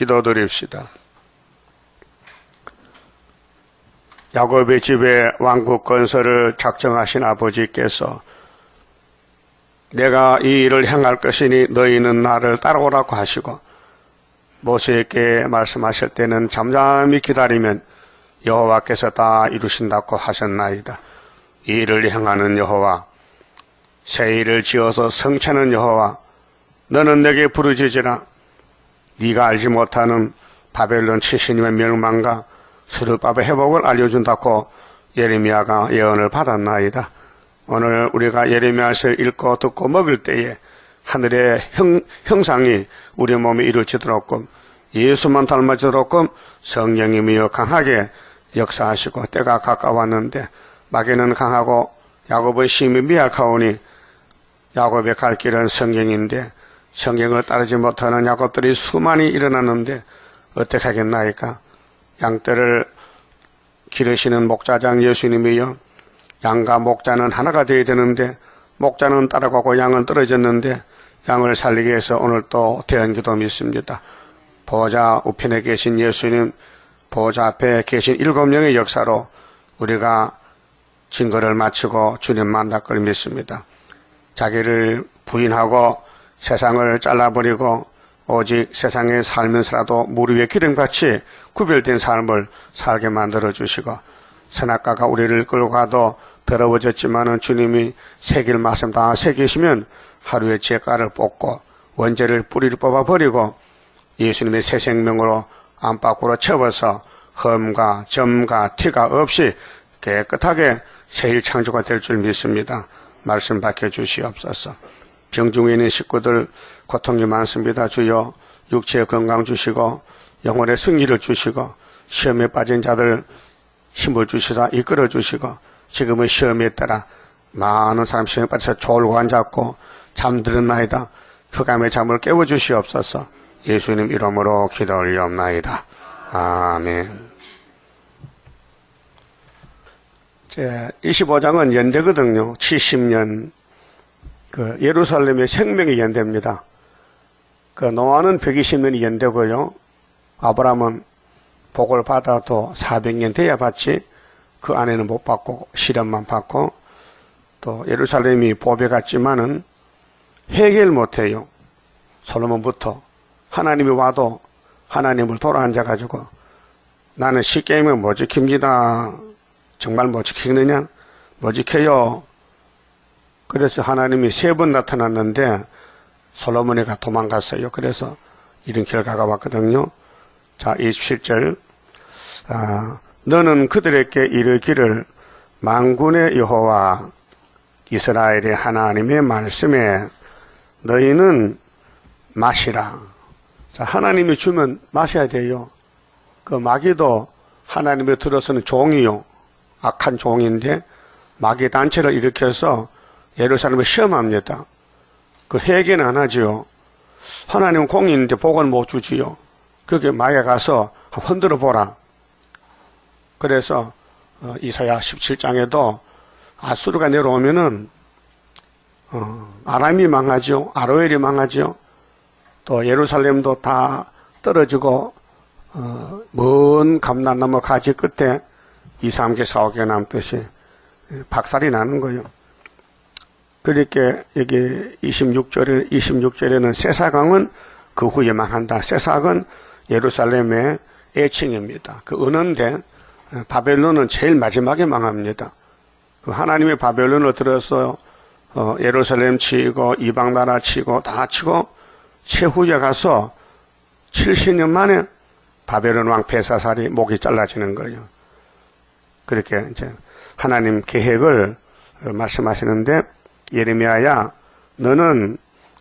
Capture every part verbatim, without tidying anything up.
기도드립시다. 야곱의 집에 왕국 건설을 작정하신 아버지께서 내가 이 일을 행할 것이니 너희는 나를 따라오라고 하시고 모세에게 말씀하실 때는 잠잠히 기다리면 여호와께서 다 이루신다고 하셨나이다. 이 일을 행하는 여호와, 새 일을 지어서 성취하는 여호와, 너는 내게 부르짖으라. 네가 알지 못하는 바벨론 칠십 년의 멸망과 수르바벨의 회복을 알려준다고 예레미야가 예언을 받았나이다. 오늘 우리가 예레미야서를 읽고 듣고 먹을 때에 하늘의 형, 형상이 우리 몸에 이루어지도록 예수만 닮아지도록 성령님이여 강하게 역사하시고 때가 가까웠는데 마귀는 강하고 야곱의 힘이 미약하오니 야곱의 갈 길은 성경인데 성경을 따르지 못하는 야곱들이 수많이 일어났는데 어떻게 하겠나이까? 양떼를 기르시는 목자장 예수님이여, 양과 목자는 하나가 되어야 되는데 목자는 따라가고 양은 떨어졌는데 양을 살리기 위해서 오늘 또 대언기도 믿습니다. 보좌 우편에 계신 예수님, 보좌 앞에 계신 일곱 명의 역사로 우리가 증거를 마치고 주님 만날 걸 믿습니다. 자기를 부인하고 세상을 잘라버리고 오직 세상에 살면서라도 물 위에 기름같이 구별된 삶을 살게 만들어주시고 선악과가 우리를 끌고 가도 더러워졌지만은 주님이 새길 말씀 다 새기시면 하루에 죄가를 뽑고 원죄를 뿌리를 뽑아버리고 예수님의 새 생명으로 안팎으로 채워서 흠과 점과 티가 없이 깨끗하게 새일 창조가 될 줄 믿습니다. 말씀 밝혀주시옵소서. 병중에 있는 식구들 고통이 많습니다. 주여 육체의 건강 주시고 영혼의 승리를 주시고 시험에 빠진 자들 힘을 주시사 이끌어 주시고 지금의 시험에 따라 많은 사람 시험에 빠져서 졸고 앉았고 잠드는 나이다. 흑암의 잠을 깨워주시옵소서. 예수님 이름으로 기도 올리옵나이다. 아멘. 제 이십오 장은 연대거든요. 칠십 년 그 예루살렘의 생명이 연대입니다. 그 노아는 백이십 년이 연대고요. 아브라함은 복을 받아도 사백 년 돼야 받지 그 안에는 못 받고 시련만 받고 또 예루살렘이 보배 같지만은 회개를 못해요. 솔로몬부터 하나님이 와도 하나님을 돌아앉아가지고 나는 십계명을 못 지킵니다. 정말 못 지키느냐? 못 지켜요. 그래서 하나님이 세 번 나타났는데 솔로몬이가 도망갔어요. 그래서 이런 결과가 왔거든요. 자, 이십칠 절. 아, 너는 그들에게 이르기를 만군의 여호와 이스라엘의 하나님의 말씀에 너희는 마시라. 자, 하나님이 주면 마셔야 돼요. 그 마귀도 하나님의 들어서는 종이요. 악한 종인데 마귀 단체를 일으켜서 예루살렘을 시험합니다. 그 회개는 안 하지요. 하나님은 공이 있는데 복은 못 주지요. 그렇게 마귀에 가서 흔들어 보라. 그래서 이사야 십칠 장에도 아수르가 내려오면은 아람이 망하지요. 아로엘이 망하지요. 또 예루살렘도 다 떨어지고 먼 감난 넘어 가지 끝에 이삼 개 사오 개 남듯이 박살이 나는 거예요. 그렇게 여기 이십육 절에, 이십육 절에는 세사강은 그 후에 망한다. 세사강은 예루살렘의 애칭입니다. 그 은언데 바벨론은 제일 마지막에 망합니다. 그 하나님의 바벨론을 들어서 어, 예루살렘 치고 이방 나라 치고 다 치고 최후에 가서 칠십 년 만에 바벨론 왕 베사살이 목이 잘라지는 거예요. 그렇게 이제 하나님 계획을 말씀하시는데 예레미야야 너는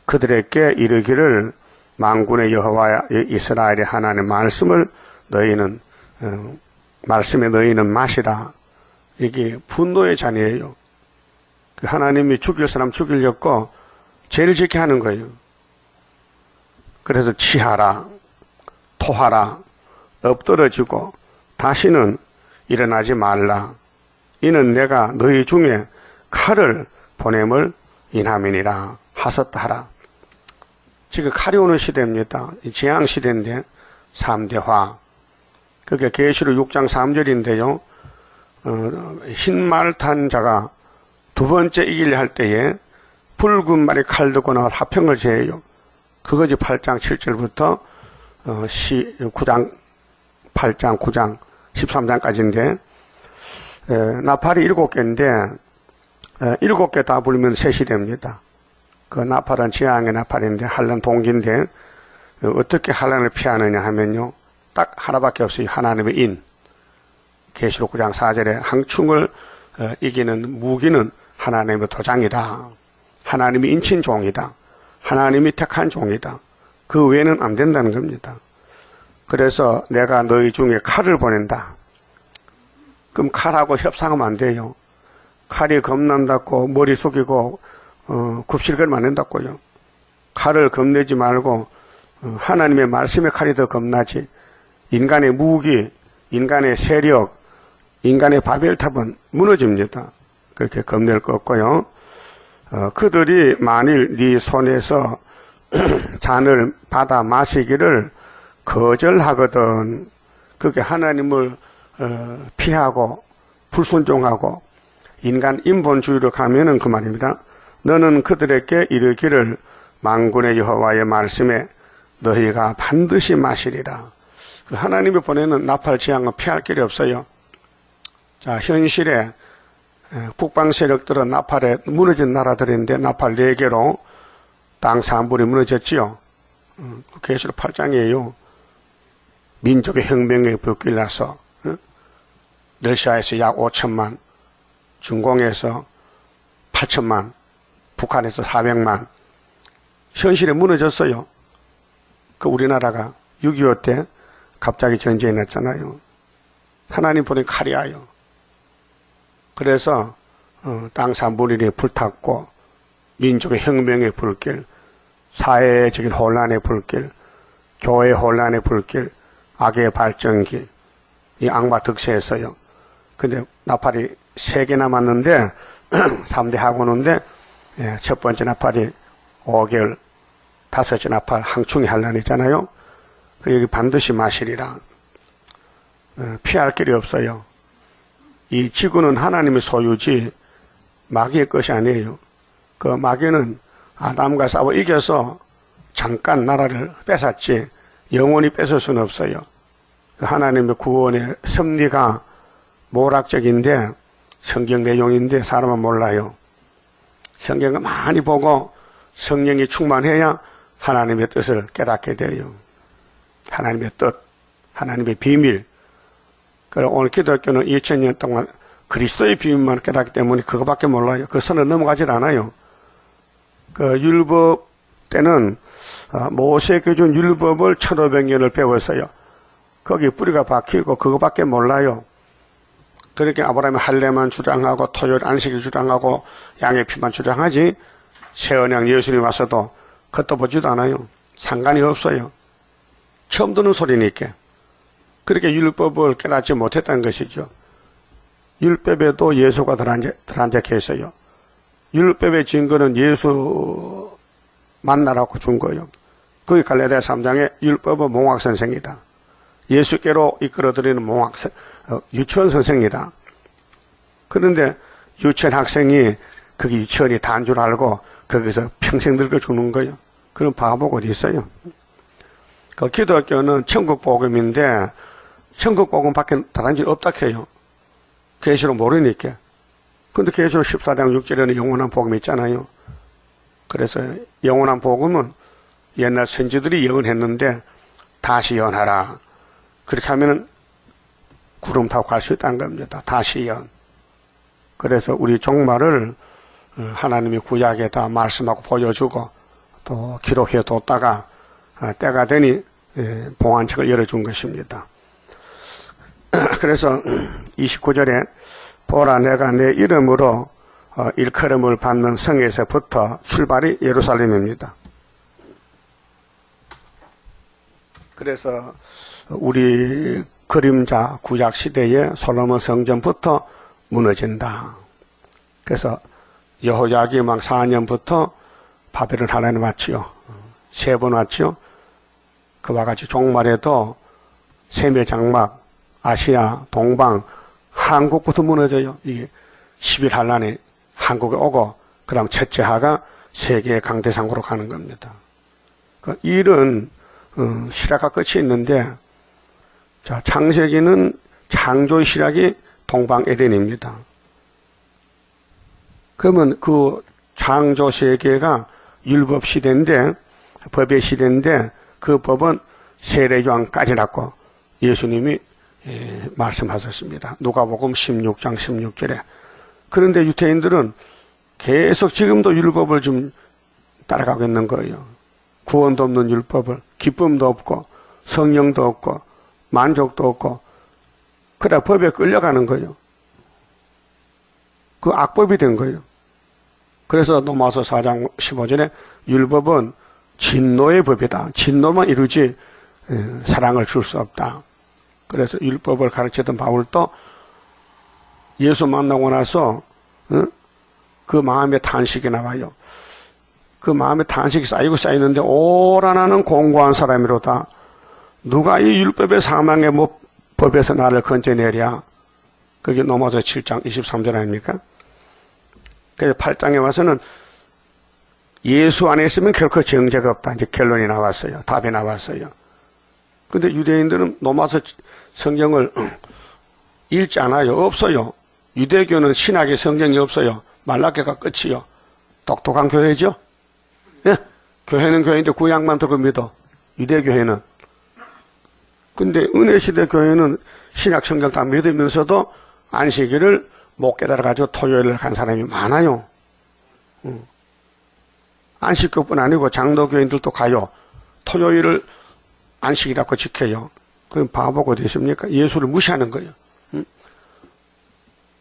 그들에게 이르기를 만군의 여호와 이스라엘의 하나님의 말씀을 너희는 어, 말씀에 너희는 마시라. 이게 분노의 잔이에요. 하나님이 죽일 사람 죽이려고 죄를 짓게 하는 거예요. 그래서 취하라, 토하라, 엎드러지고 다시는 일어나지 말라. 이는 내가 너희 중에 칼을 보냄을 인함이니라. 하셨다 하라. 지금 칼이 오는 시대입니다. 재앙 시대인데 삼대화. 그게 계시록 육장 삼절인데요. 어, 흰말 탄 자가 두 번째 이기려 할 때에 붉은 말이 칼 들고 나와 화평을 제해요. 그것이 팔장 칠절부터 어, 시, 구장, 팔장, 구장, 십삼장까지인데 에, 나팔이 일곱 개인데 에, 일곱 개 다 불면 셋이 됩니다. 그 나팔은 재앙의 나팔인데 한란 동기인데 어, 어떻게 한란을 피하느냐 하면요, 딱 하나밖에 없어요. 하나님의 인. 계시록 구장 사절에 항충을 어, 이기는 무기는 하나님의 도장이다. 하나님이 인친 종이다. 하나님이 택한 종이다. 그 외에는 안 된다는 겁니다. 그래서 내가 너희 중에 칼을 보낸다. 그럼 칼하고 협상하면 안 돼요. 칼이 겁난다고 머리 숙이고 어, 굽실거리면 안 된다고요. 칼을 겁내지 말고 어, 하나님의 말씀의 칼이 더 겁나지. 인간의 무기, 인간의 세력, 인간의 바벨탑은 무너집니다. 그렇게 겁낼 거 없고요. 어, 그들이 만일 네 손에서 잔을 받아 마시기를 거절하거든. 그게 하나님을 어, 피하고 불순종하고 인간 인본주의로 가면은 그 말입니다. 너는 그들에게 이르기를 만군의 여호와의 말씀에 너희가 반드시 마시리라. 그 하나님이 보내는 나팔 재앙은 피할 길이 없어요. 자, 현실에 북방 세력들은 나팔에 무너진 나라들인데 나팔 네 개로 땅 삼분이 무너졌지요. 계시록 팔장이에요. 민족의 혁명에 불길나서 러시아에서 약 오천만, 중공에서 팔천만, 북한에서 사백만. 현실에 무너졌어요. 그 우리나라가 육이오 때 갑자기 전쟁이 났잖아요. 하나님 보낸 칼이에요. 그래서 어, 땅 삼분의 일에 불탔고, 민족의 혁명의 불길, 사회적인 혼란의 불길, 교회 혼란의 불길, 악의 발전길, 이 악마 득세에서요. 근데 나팔이 세 개나 맞는데 삼 대 하고 오는데, 예, 첫 번째 나팔이 오개월, 다섯째 나팔 항충이 한란이잖아요. 그 여기 반드시 마시리라. 예, 피할 길이 없어요. 이 지구는 하나님의 소유지 마귀의 것이 아니에요. 그 마귀는 아담과 싸워 이겨서 잠깐 나라를 뺏었지 영원히 뺏을 수는 없어요. 그 하나님의 구원의 섭리가 모락적인데 성경 내용인데 사람은 몰라요. 성경을 많이 보고 성령이 충만해야 하나님의 뜻을 깨닫게 돼요. 하나님의 뜻, 하나님의 비밀. 그래서 오늘 기독교는 이천 년 동안 그리스도의 비밀만 깨닫기 때문에 그거밖에 몰라요. 그 선을 넘어가질 않아요. 그 율법 때는 모세에게 준 율법을 천오백 년을 배웠어요. 거기 뿌리가 박히고 그거밖에 몰라요. 그러니까 아브라함이 할례만 주장하고 토요일 안식일 주장하고 양의 피만 주장하지 새언양 예수님 와서도 걷다 보지도 않아요. 상관이 없어요. 처음 듣는 소리니까. 그렇게 율법을 깨닫지 못했다는 것이죠. 율법에도 예수가 들어앉아, 들어앉아 계셔요. 율법의 증거는 예수 만나라고 준 거예요. 그게 갈라디아 삼장에 율법은 몽학선생이다. 예수께로 이끌어들이는 몽학선, 어, 유치원 선생이다. 그런데 유치원 학생이 그게 유치원이 다인 줄 알고 거기서 평생 늙어주는 거예요. 그런 바보가 어디 있어요. 그 기독교는 천국 복음인데 천국 복음 밖에 다른 게 없다 해요. 계시록 모르니까. 근데 계시록 십사장 육절에는 영원한 복음이 있잖아요. 그래서 영원한 복음은 옛날 선지들이 예언했는데 다시 예언하라. 그렇게 하면은 구름 타고 갈 수 있다는 겁니다. 다시 예언. 그래서 우리 종말을 하나님이 구약에 다 말씀하고 보여주고 또 기록해 뒀다가 때가 되니 봉안책을 열어준 것입니다. 그래서 이십구절에 보라 내가 내 이름으로 일컬음을 받는 성에서부터 출발이 예루살렘입니다. 그래서 우리 그림자 구약시대의 솔로몬 성전부터 무너진다. 그래서 여호야김 왕 사년부터 바벨론 하란에 왔지요. 세 번 왔지요. 그와 같이 종말에도 세계 장막, 아시아, 동방, 한국부터 무너져요. 이게 십일 한란이 한국에 오고 그 다음 첫째 하가 세계의 강대상으로 가는 겁니다. 그 일은 음, 시락과 끝이 있는데, 자, 창세기는 창조의 시락이 동방 에덴입니다. 그러면 그 창조 세계가 율법 시대인데, 법의 시대인데, 그 법은 세례요한까지 났고 예수님이 예, 말씀하셨습니다. 누가복음 십육 장 십육 절에. 그런데 유태인들은 계속 지금도 율법을 좀 따라가고 있는 거예요. 구원도 없는 율법을, 기쁨도 없고 성령도 없고 만족도 없고 그러다 법에 끌려가는 거예요. 그 악법이 된 거예요. 그래서 로마서 사 장 십오 절에 율법은 진노의 법이다. 진노만 이루지 사랑을 줄 수 없다. 그래서 율법을 가르치던 바울도 예수 만나고 나서 그 마음에 탄식이 나와요. 그 마음에 탄식이 쌓이고 쌓이는데, 오라 나는 공고한 사람이로다. 누가 이 율법의 사망의 뭐 법에서 나를 건져내랴. 그게 넘어서 칠 장 이십삼 절 아닙니까? 그래서 팔 장에 와서는 예수 안에 있으면 결코 정죄가 없다. 이제 결론이 나왔어요. 답이 나왔어요. 근데 유대인들은 넘어서 성경을 읽지 않아요. 없어요. 유대교는 신학의 성경이 없어요. 말라기가 끝이요. 똑똑한 교회죠? 예? 교회는 교회인데 구약만 들고 믿어. 유대교회는. 근데 은혜시대 교회는 신약 성경 다 믿으면서도 안식일을 못 깨달아가지고 토요일을 간 사람이 많아요. 응. 안식교뿐 아니고 장로교인들도 가요. 토요일을 안식이라고 지켜요. 그럼 바보가 어디 있습니까? 예수를 무시하는 거예요. 응?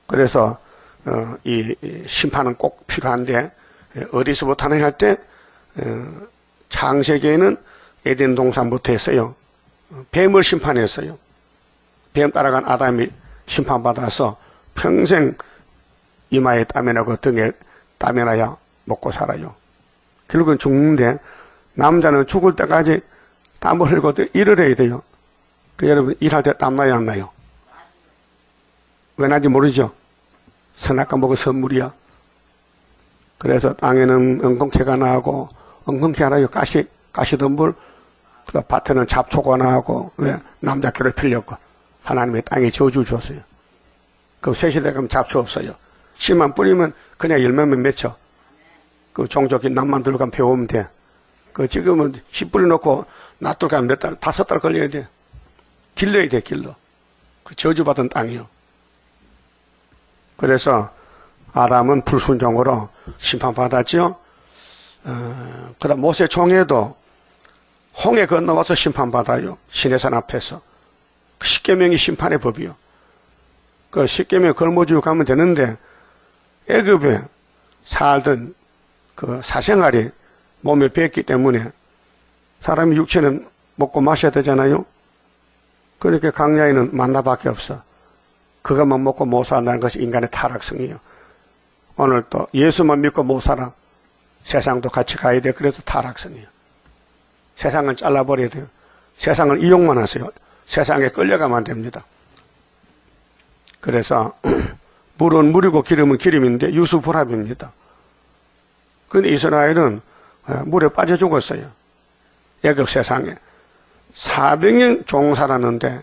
그래서 어, 이, 이 심판은 꼭 필요한데, 어디서부터 하느냐 할 때 창세기에는 에덴 동산부터 했어요. 뱀을 심판했어요. 뱀 따라간 아담이 심판받아서 평생 이마에 땀이 나고 등에 땀이 나야 먹고 살아요. 결국은 죽는데, 남자는 죽을 때까지 땀을 흘리고 일을 해야 돼요. 그 여러분 일할 때 땀 나요, 안 나요? 왜 나지 모르죠? 선악과 먹은 선물이야. 그래서 땅에는 엉겅퀴가 나고, 엉겅퀴 하나요? 가시, 가시덤불. 그다음 밭에는 잡초가 나고, 왜? 남자 괴롭히려고. 하나님의 땅에 저주 줬어요. 그 새시대 가면 잡초 없어요. 씨만 뿌리면 그냥 열매만 맺혀. 그 종족이 남만 들고 가면 배우면 돼. 그 지금은 씨 뿌려놓고 놔둘 가면 몇 달, 다섯 달 걸려야 돼. 길러야 돼, 길러. 그 저주받은 땅이요. 그래서 아담은 불순종으로 심판받았죠. 어, 그 다음 모세 총회도 홍해 건너와서 심판받아요. 시내산 앞에서. 십계명이 심판의 법이요. 그 십계명 걸머지고 가면 되는데, 애굽에 살던 그 사생활이 몸에 뱄기 때문에 사람이 육체는 먹고 마셔야 되잖아요. 그렇게 강야에는 만나밖에 없어. 그것만 먹고 못 산다는 것이 인간의 타락성이에요. 오늘 또 예수만 믿고 못 살아. 세상도 같이 가야 돼. 그래서 타락성이에요. 세상은 잘라버려야 돼요. 세상은 이용만 하세요. 세상에 끌려가면 안 됩니다. 그래서 물은 물이고 기름은 기름인데 유수불합입니다. 그런데 이스라엘은 물에 빠져 죽었어요. 애굽 세상에. 사백 년 종살았는데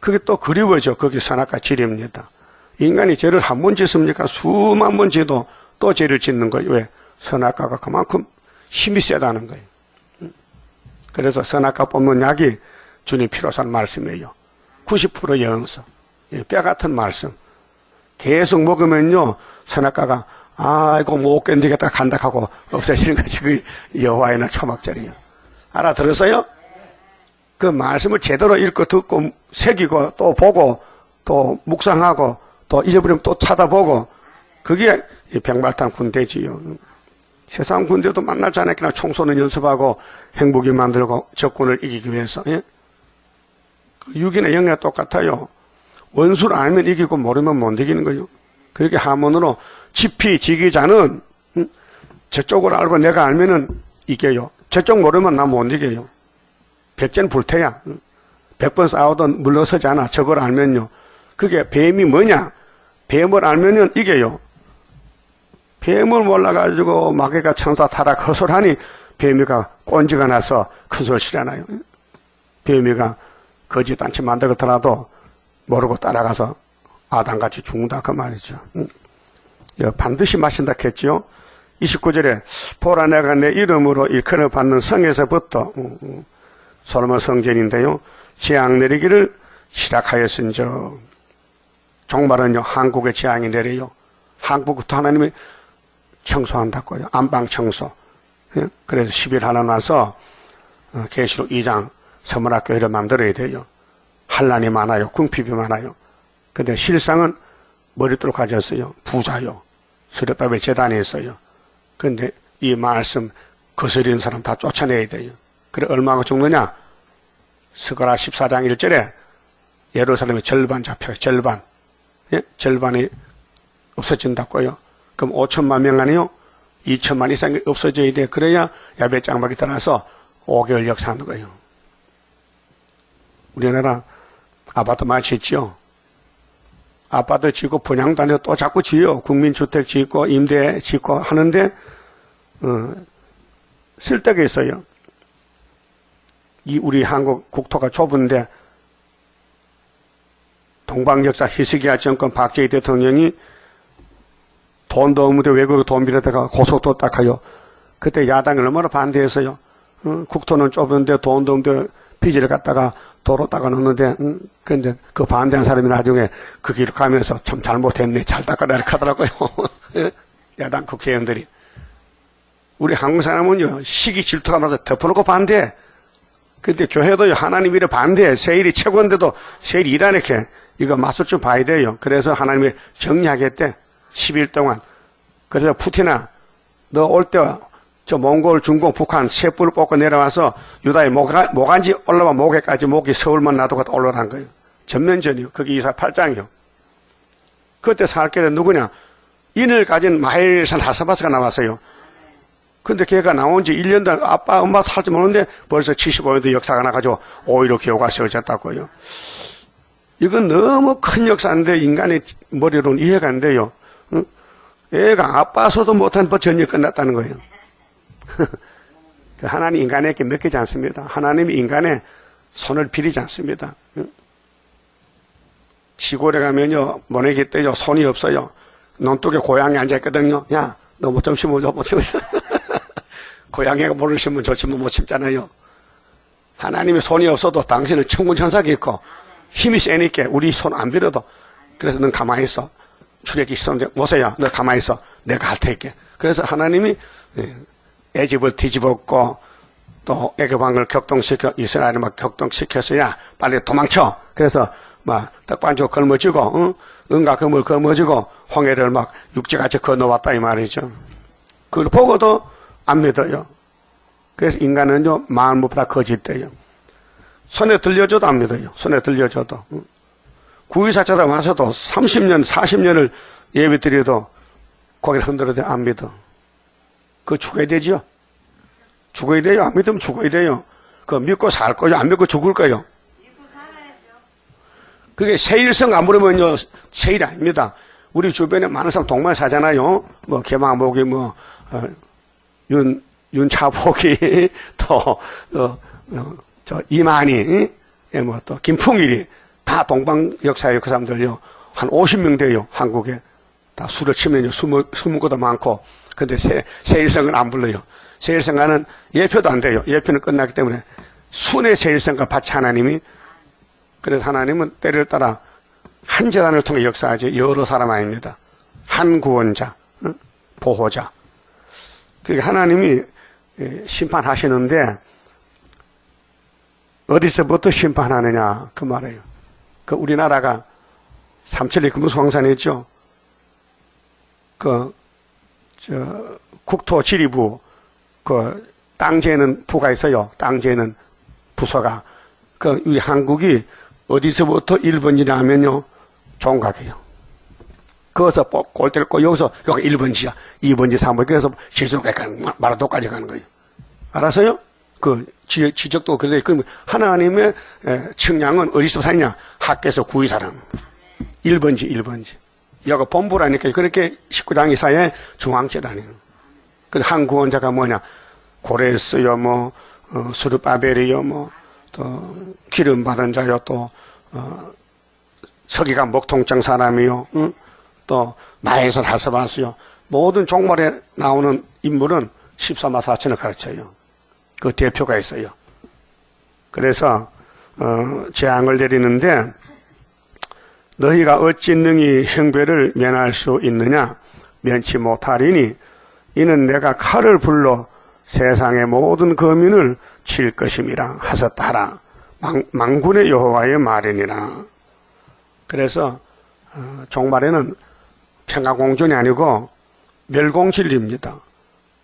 그게 또 그리워져. 거기 선악과 질입니다. 인간이 죄를 한 번 짓습니까? 수만 번 지도 또 죄를 짓는 거예요. 왜? 선악과가 그만큼 힘이 세다는 거예요. 그래서 선악과 뽑는 약이 주님 필요한 말씀이에요. 구십 퍼센트 영성, 뼈 같은 말씀. 계속 먹으면요, 선악과가 아이고 못 견디겠다 간다 하고 없애시는 것이 그 여호와의 날 초막절이에요. 알아들었어요? 그 말씀을 제대로 읽고 듣고 새기고 또 보고 또 묵상하고 또 잊어버리면 또 찾아보고, 그게 백발탄 군대지요. 세상 군대도 만날 줄 알았기나 총소는 연습하고 핵무기 만들고 적군을 이기기 위해서. 예? 육이나 영이나 똑같아요. 원수를 알면 이기고 모르면 못 이기는 거예요. 그렇게 하문으로 지피 지기자는 저쪽을 알고 내가 알면은 이겨요. 저쪽 모르면 나 못 이겨요. 백전 불태야. 백번 싸워도 물러서지 않아. 저걸 알면요. 그게 뱀이 뭐냐? 뱀을 알면은 이게요. 뱀을 몰라가지고 마귀가 천사 타락 허술하니 뱀이가 꼰지가 나서 큰 소리 치잖아요. 뱀이가 거지 단체 만들더라도 모르고 따라가서 아담같이 죽는다 그 말이죠. 반드시 마신다 했지요. 이십구 절에 보라 내가 내 이름으로 일컬을 받는 성에서부터 솔로몬 성전인데요. 재앙 내리기를 시작하였은저. 종말은요 한국에 재앙이 내려요. 한국부터 하나님이 청소한다고요. 안방청소. 그래서 십 일 하나 나서 계시록 이 장 서문학교회를 만들어야 돼요. 환란이 많아요. 궁핍이 많아요. 근데 실상은 머리띠로 가졌어요. 부자요. 스레밥에 재단이 있어요. 근데 이 말씀 거스리는 사람 다 쫓아내야 돼요. 그래 얼마가 죽느냐? 스가랴 십사 장 일 절에 예루살렘의 절반 잡혀요. 절반. 예? 절반이 없어진다고요. 그럼 오천만 명 아니요? 이천만 이상이 없어져야 돼. 그래야 야베 장막이 떠나서 오 개월 역사하는 거예요. 우리나라 아파트 많이 짓죠? 아파트 짓고 분양단에서 또 자꾸 지어. 국민주택 짓고 임대 짓고 하는데 어, 쓸데가 있어요. 이 우리 한국 국토가 좁은데 동방역사 히스기야 정권 박정희 대통령이 돈도 없는데 외국에 돈 빌려다가 고속도로 딱 가요. 그때 야당이 얼마나 반대했어요. 어, 국토는 좁은데 돈도 없는데 빚을 갖다가 도로 닦아 놓는데, 음, 근데 그 반대한 사람이 나중에 그 길을 가면서 참 잘못했네, 잘 닦아라, 이렇게 하더라고요. 야당 국회의원들이. 우리 한국 사람은요, 시기 질투가 나서 덮어놓고 반대해. 근데 교회도 하나님 일에 반대해. 세일이 최고인데도 세일 일하니까 이거 맛을 좀 봐야 돼요. 그래서 하나님이 정리하겠대. 십 일 동안. 그래서 푸틴아, 너 올 때 저 몽골, 중국, 북한 새 뿔을 뽑고 내려와서 유다의 모가, 모간지 올라와 모개까지 모기 서울만 놔두고 올라간 거예요. 전면전이요. 그게 이사야 팔 장이요. 그때 사할길에 누구냐? 인을 가진 마헬산 하사바스가 나왔어요. 근데 걔가 나온 지 일 년도 안, 아빠, 엄마 살지 모르는데 벌써 칠십오 년도 역사가 나가지고 오히려 교회가 세워졌다고요. 이건 너무 큰 역사인데 인간의 머리로는 이해가 안 돼요. 응? 애가 아빠서도 못한 전이 끝났다는 거예요. 하나님 인간에게 맡기지 않습니다. 하나님이 인간의 손을 빌리지 않습니다. 시골에 가면요, 모내기 때요, 손이 없어요. 논둑에 고양이 앉아있거든요. 야, 너 뭐 좀 심어줘, 뭐 심어줘. 고양이가 모를 심으면 저 심으면 못 심잖아요. 하나님이 손이 없어도 당신은 천군천사가 있고 힘이 세니까 우리 손 안 빌어도. 그래서 넌 가만히 있어. 출애굽기 십삼 장, 모세야, 너 가만히 있어. 내가 할 테니까. 그래서 하나님이 애집을 뒤집었고 또 애교방을 격동시켜 이스라엘을 막 격동시켜서야 빨리 도망쳐. 그래서 막 떡반죽 걸머지고 응? 은과 금을 걸머지고 홍해를 막 육지같이 건너왔다 이 말이죠. 그걸 보고도 안 믿어요. 그래서 인간은요 마음 무엇보다 거짓돼요. 손에 들려줘도 안 믿어요. 손에 들려줘도. 응? 구이사처럼 와서도 삼십 년 사십 년을 예배드려도 고개를 흔들어도 안 믿어. 그 죽어야 되죠. 죽어야 돼요. 안 믿으면 죽어야 돼요. 그 믿고 살 거예요. 안 믿고 죽을 거예요. 믿고 살아야죠. 그게 세일성 안 부르면요 세일 아닙니다. 우리 주변에 많은 사람 동만 사잖아요. 뭐 개마목이 뭐 어, 윤 윤차복이 또 저 어, 이만희, 예, 뭐 또 김풍일이 다 동방 역사예요. 그 사람들요 한 오십 명 돼요 한국에. 다 술을 치면요 숨은 숨은 것도 많고. 근데 세, 세일성은 안 불러요. 세일성가는 예표도 안 돼요. 예표는 끝났기 때문에 순의 세일성가 받치 하나님이. 그래서 하나님은 때를 따라 한 재단을 통해 역사하지 여러 사람 아닙니다. 한 구원자, 보호자. 그게 하나님이 심판하시는데 어디서부터 심판하느냐 그 말이에요. 그 우리나라가 삼천리 금수황산이 있죠. 그 저, 국토지리부, 그, 땅재는 부가 있어요. 땅재는 부서가. 그, 우리 한국이 어디서부터 일 번지냐 하면요, 종각이에요. 거기서 꼴대를 꼬, 여기서, 여기 일 번지야. 이 번지, 삼 번지. 그래서 실수까지 가는, 마라도까지 가는 거예요. 알았어요? 그 지, 지적도 그런데 그럼 하나님의 측량은 어디서 사느냐? 학계에서 구의 사람. 일 번지, 일 번지. 여기 본부라니까 그렇게 십구 장 이사의 중앙재단이에요. 그래서 한 구원자가 뭐냐? 고레스요, 뭐, 어, 수르바벨이요, 뭐, 또, 기름 받은 자요, 또, 어, 서기가 목통장 사람이요, 응? 또, 마에서 하스바스요. 모든 종말에 나오는 인물은 십삼만 사천을 가르쳐요. 그 대표가 있어요. 그래서, 어, 재앙을 내리는데, 너희가 어찌 능히 형벌을 면할 수 있느냐? 면치 못하리니, 이는 내가 칼을 불러 세상의 모든 거민을 칠 것임이라 하셨다 하라. 망, 망군의 여호와의 말이니라. 그래서, 어, 종말에는 평화공존이 아니고 멸공진리입니다.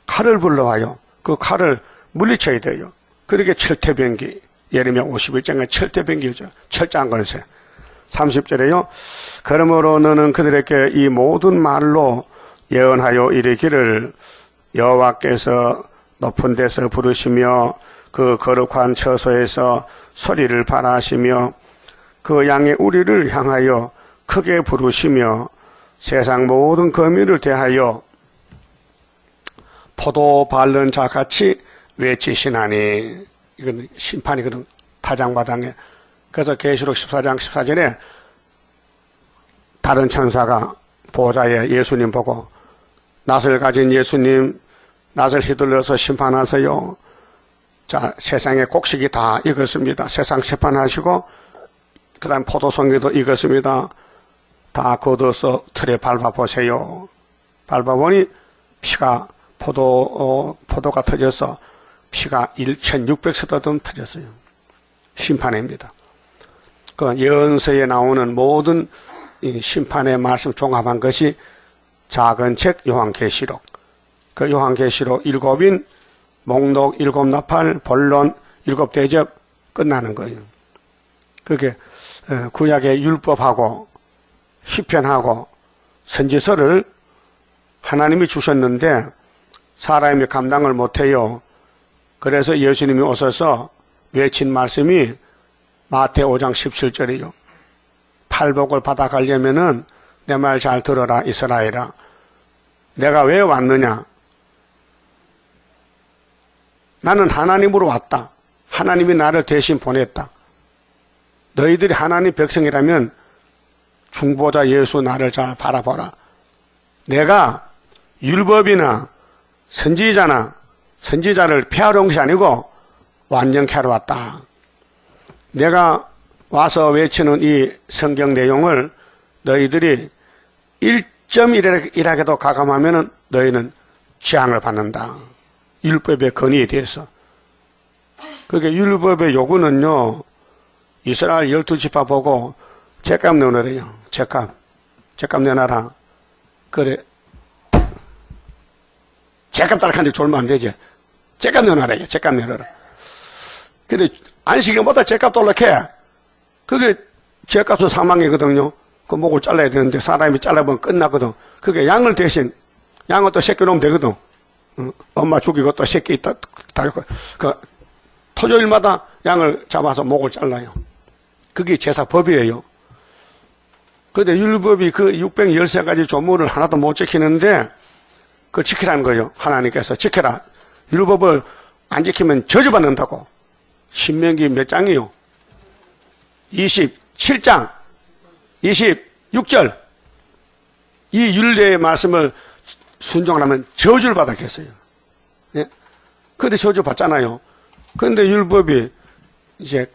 칼을 불러와요. 그 칼을 물리쳐야 돼요. 그러게 철퇴병기, 예레미야 오십일 장에 철퇴병기죠. 철저한 걸세. 삼십 절에요. 그러므로 너는 그들에게 이 모든 말로 예언하여 이르기를 여호와께서 높은 데서 부르시며 그 거룩한 처소에서 소리를 발하시며 그 양의 우리를 향하여 크게 부르시며 세상 모든 거민을 대하여 포도 밟는 자같이 외치시나니. 이건 심판이거든, 타장마당에. 그래서 계시록 십사 장 십사 절에 다른 천사가 보좌에 예수님 보고 낫을 가진 예수님 낫을 휘둘러서 심판하세요. 자, 세상의 곡식이 다 익었습니다. 세상 심판하시고 그 다음 포도송이도 익었습니다. 다 걷어서 틀에 밟아보세요. 밟아보니 피가 포도, 어, 포도가 터져서 피가 천육백 세다듬 터졌어요. 심판입니다. 그 예언서에 나오는 모든 이 심판의 말씀 종합한 것이 작은 책 요한계시록. 그 요한계시록 일곱인 목록, 일곱 나팔, 본론, 일곱 대접 끝나는 거예요. 그게 구약의 율법하고 시편하고 선지서를 하나님이 주셨는데 사람이 감당을 못해요. 그래서 예수님이 오셔서 외친 말씀이 마태오 장 십칠 절이요. 팔복을 받아가려면은 내 말 잘 들어라 이스라엘아. 내가 왜 왔느냐? 나는 하나님으로 왔다. 하나님이 나를 대신 보냈다. 너희들이 하나님 백성이라면 중보자 예수 나를 잘 바라보라. 내가 율법이나 선지자나 선지자를 폐하러 온 것이 아니고 완전케 하러 왔다. 내가 와서 외치는 이 성경 내용을 너희들이 일 점 일이라도 가감하면 너희는 재앙을 받는다. 율법의 권위에 대해서. 그게 율법의 요구는요. 이스라엘 열두 지파 보고 죗값 내놔래요. 죗값. 죗값 내놔라. 그래. 죗값 달라는데 졸면 안 되지. 죗값 내놔라. 죗값 내놔라. 근데 안식일 못다 죗값 돌락해. 그게 죗값은 사망이거든요. 그 목을 잘라야 되는데 사람이 잘라보면 끝나거든. 그게 양을 대신 양을 또 새끼 놓으면 되거든. 응. 엄마 죽이고 또 새끼 있다 다 그 토요일마다 양을 잡아서 목을 잘라요. 그게 제사법이에요. 근데 율법이 그 육백십삼 가지 조문을 하나도 못 지키는데 그걸 지키라는 거예요. 하나님께서 지켜라. 율법을 안 지키면 저주받는다고. 신명기 몇 장이요? 이십칠 장, 이십육 절. 이 율례의 말씀을 순종하면 저주를 받았겠어요. 예? 근데 저주 받잖아요. 근데 율법이 이제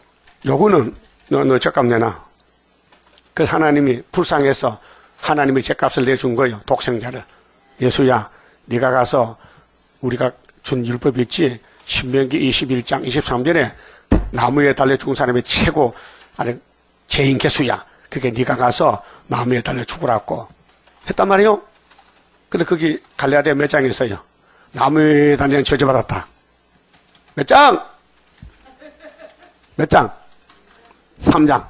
요구는 너, 너 죗값 내놔. 그래서 하나님이 불쌍해서 하나님이 죗값을 내준 거예요. 독생자를. 예수야, 네가 가서 우리가 준 율법이 있지. 신명기 이십일 장 이십삼 절에 나무에 달려 죽은 사람이 최고 아니 죄인 개수야. 그게 네가 가서 나무에 달려 죽으라고 했단 말이요. 근데 거기 갈라디아 몇 장에 있어요. 나무에 달려 저주받았다. 몇 장? 몇 장? 삼 장.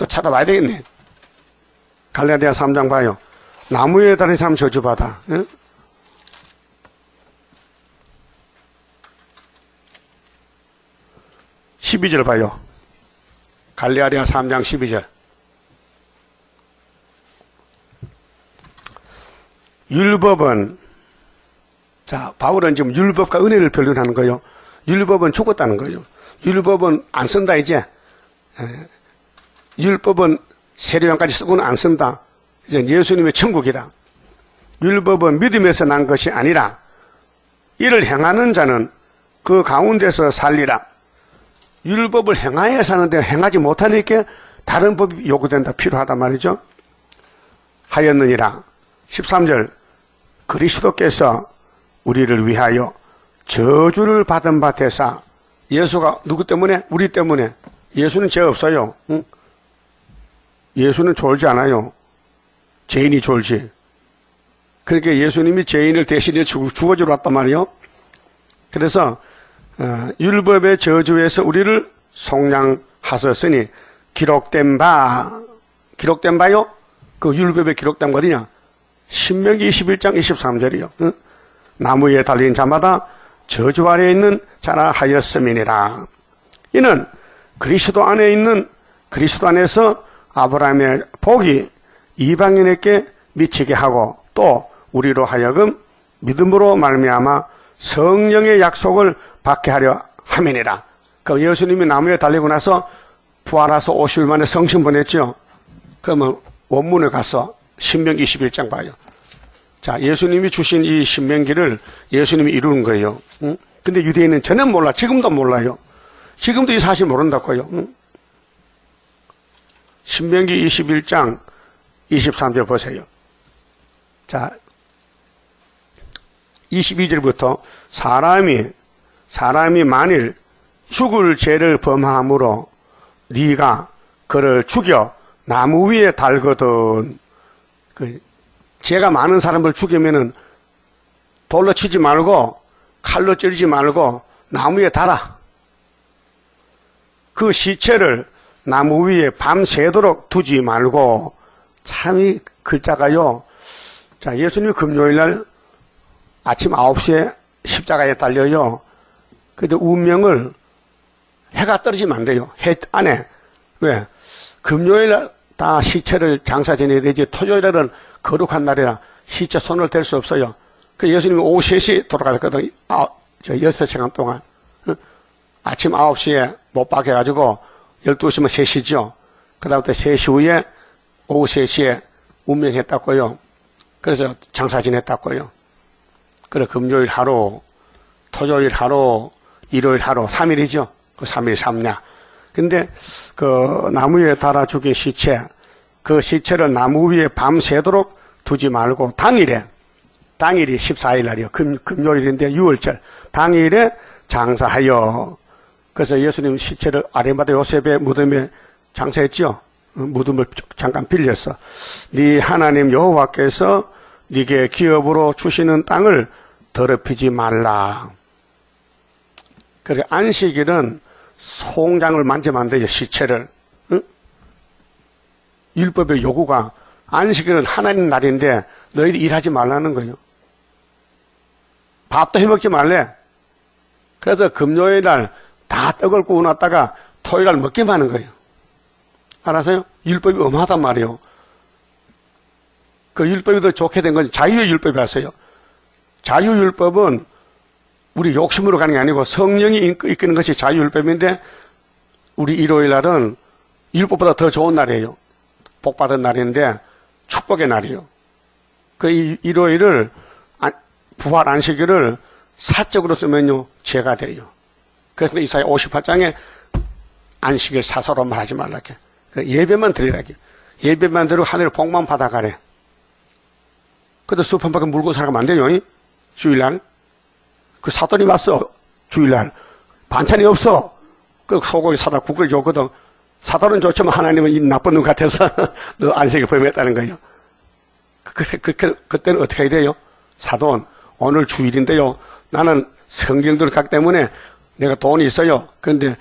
또 찾아봐야 되겠네. 갈라디아 삼 장 봐요. 나무에 달린 사람 저주받아. 응? 십이 절 봐요. 갈라디아 삼 장 십이 절. 율법은, 자, 바울은 지금 율법과 은혜를 변론하는 거예요. 율법은 죽었다는 거예요. 율법은 안 쓴다, 이제. 율법은 세례요한까지 쓰고는 안 쓴다. 이제 예수님의 천국이다. 율법은 믿음에서 난 것이 아니라 이를 행하는 자는 그 가운데서 살리라. 율법을 행하여 사는데 행하지 못하니까 다른 법이 요구된다, 필요하다 말이죠. 하였느니라. 십삼 절. 그리스도께서 우리를 위하여 저주를 받은 바 되사. 예수가 누구 때문에? 우리 때문에. 예수는 죄 없어요. 응? 예수는 졸지 않아요. 죄인이 졸지. 그러니까 예수님이 죄인을 대신해 죽어주러 왔단 말이에요. 그래서 어, 율법의 저주에서 우리를 속량하셨으니 기록된 바. 기록된 바요? 그 율법에 기록된 거 어디냐? 신명기 이십일 장 이십삼 절이요. 응? 나무에 달린 자마다 저주 아래에 있는 자라 하였음이니라. 이는 그리스도 안에 있는 그리스도 안에서 아브라함의 복이 이방인에게 미치게 하고 또 우리로 하여금 믿음으로 말미암아 성령의 약속을 받게 하려 함이니라. 그 예수님이 나무에 달리고 나서 부활하서 오십 일 만에 성신 보냈죠. 그러면 원문에 가서 신명기 이십일 장 봐요. 자, 예수님이 주신 이 신명기를 예수님이 이루는 거예요. 응? 근데 유대인은 전혀 몰라. 지금도 몰라요. 지금도 이 사실 모른다고요. 응? 신명기 이십일 장 이십삼 절 보세요. 자, 이십이 절부터 사람이 사람이 만일 죽을 죄를 범함으로 네가 그를 죽여 나무 위에 달거든. 그 죄가 많은 사람을 죽이면은 돌로 치지 말고 칼로 찌르지 말고 나무에 달아. 그 시체를 나무 위에 밤새도록 두지 말고. 참이 글자가요. 자, 예수님 금요일날 아침 아홉 시에 십자가에 달려요. 근데 운명을 해가 떨어지면 안 돼요. 해 안에. 왜? 금요일날 다 시체를 장사 지내야 되지. 토요일날은 거룩한 날이라 시체 손을 댈 수 없어요. 그 예수님이 오후 세 시 돌아가셨거든. 아, 저 여섯 시간 동안. 아침 아홉 시에 못 박혀가지고 열두 시면 세 시죠. 그 다음부터 세 시 후에 오후 세 시에 운명했다고요. 그래서 장사 지냈다고요. 그래, 금요일 하루, 토요일 하루, 일요일 하루, 삼 일이죠. 그 삼 일 삼야. 근데 그 나무에 달아 죽인 시체, 그 시체를 나무 위에 밤새도록 두지 말고 당일에, 당일이 십사 일 날이요. 금, 금요일인데 유월절. 당일에 장사하여. 그래서 예수님 시체를 아리마다 요셉의 무덤에 장사했지요. 무덤을 잠깐 빌렸어. 네 하나님 여호와께서 네게 기업으로 주시는 땅을 더럽히지 말라. 그래, 안식일은 송장을 만지면 안 돼요, 시체를. 응? 율법의 요구가 안식일은 하나님 날인데 너희들 일하지 말라는 거예요. 밥도 해먹지 말래. 그래서 금요일 날 다 떡을 구워놨다가 토요일 날 먹기만 하는 거예요. 알았어요? 율법이 엄하단 말이에요. 그 율법이 더 좋게 된 건 자유의 율법이 왔어요. 자유율법은 우리 욕심으로 가는 게 아니고 성령이 이끄는 것이 자유율법인데 우리 일요일 날은 율법보다 더 좋은 날이에요. 복받은 날인데 축복의 날이에요. 그 일요일을 부활 안식일을 사적으로 쓰면요 죄가 돼요. 그래서 이사야 오십팔 장에 안식일 사서로 말하지 말라게. 그 예배만 드리라게. 예배만 드리고 하늘 복만 받아가래. 그래도 수판 밖에 물고 살아가면 안 돼요. 주일날 그 사돈이 왔어. 주일날 반찬이 없어. 그 소고기 사다 국을 줬거든. 사돈은 좋지만 하나님은 이 나쁜 놈 같아서 너 안식일 범했다는 거예요. 그, 그, 그, 그때는 어떻게 해야 돼요? 사돈, 오늘 주일인데요, 나는 성경들 각 때문에 내가 돈이 있어요. 그런데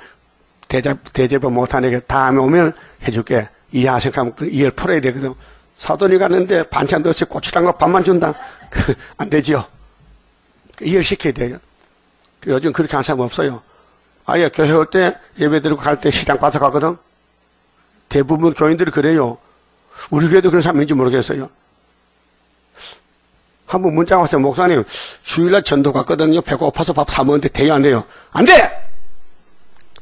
대접을 못하니까 다음에 오면 해줄게. 이해하실 거면 이해를 풀어야 되거든. 사돈이 갔는데 반찬도 없이 고추장과 밥만 준다. 안 되지요. 이해를 시켜야 돼요. 요즘 그렇게 한 사람 없어요. 아예 교회 올 때 예배드리고 갈 때 시장 가서 가거든. 대부분 교인들이 그래요. 우리 교회도 그런 사람인지 모르겠어요. 한번 문자 왔어요. 목사님, 주일날 전도 갔거든요. 배고파서 밥 사 먹는데 대여 안 돼요. 안 돼!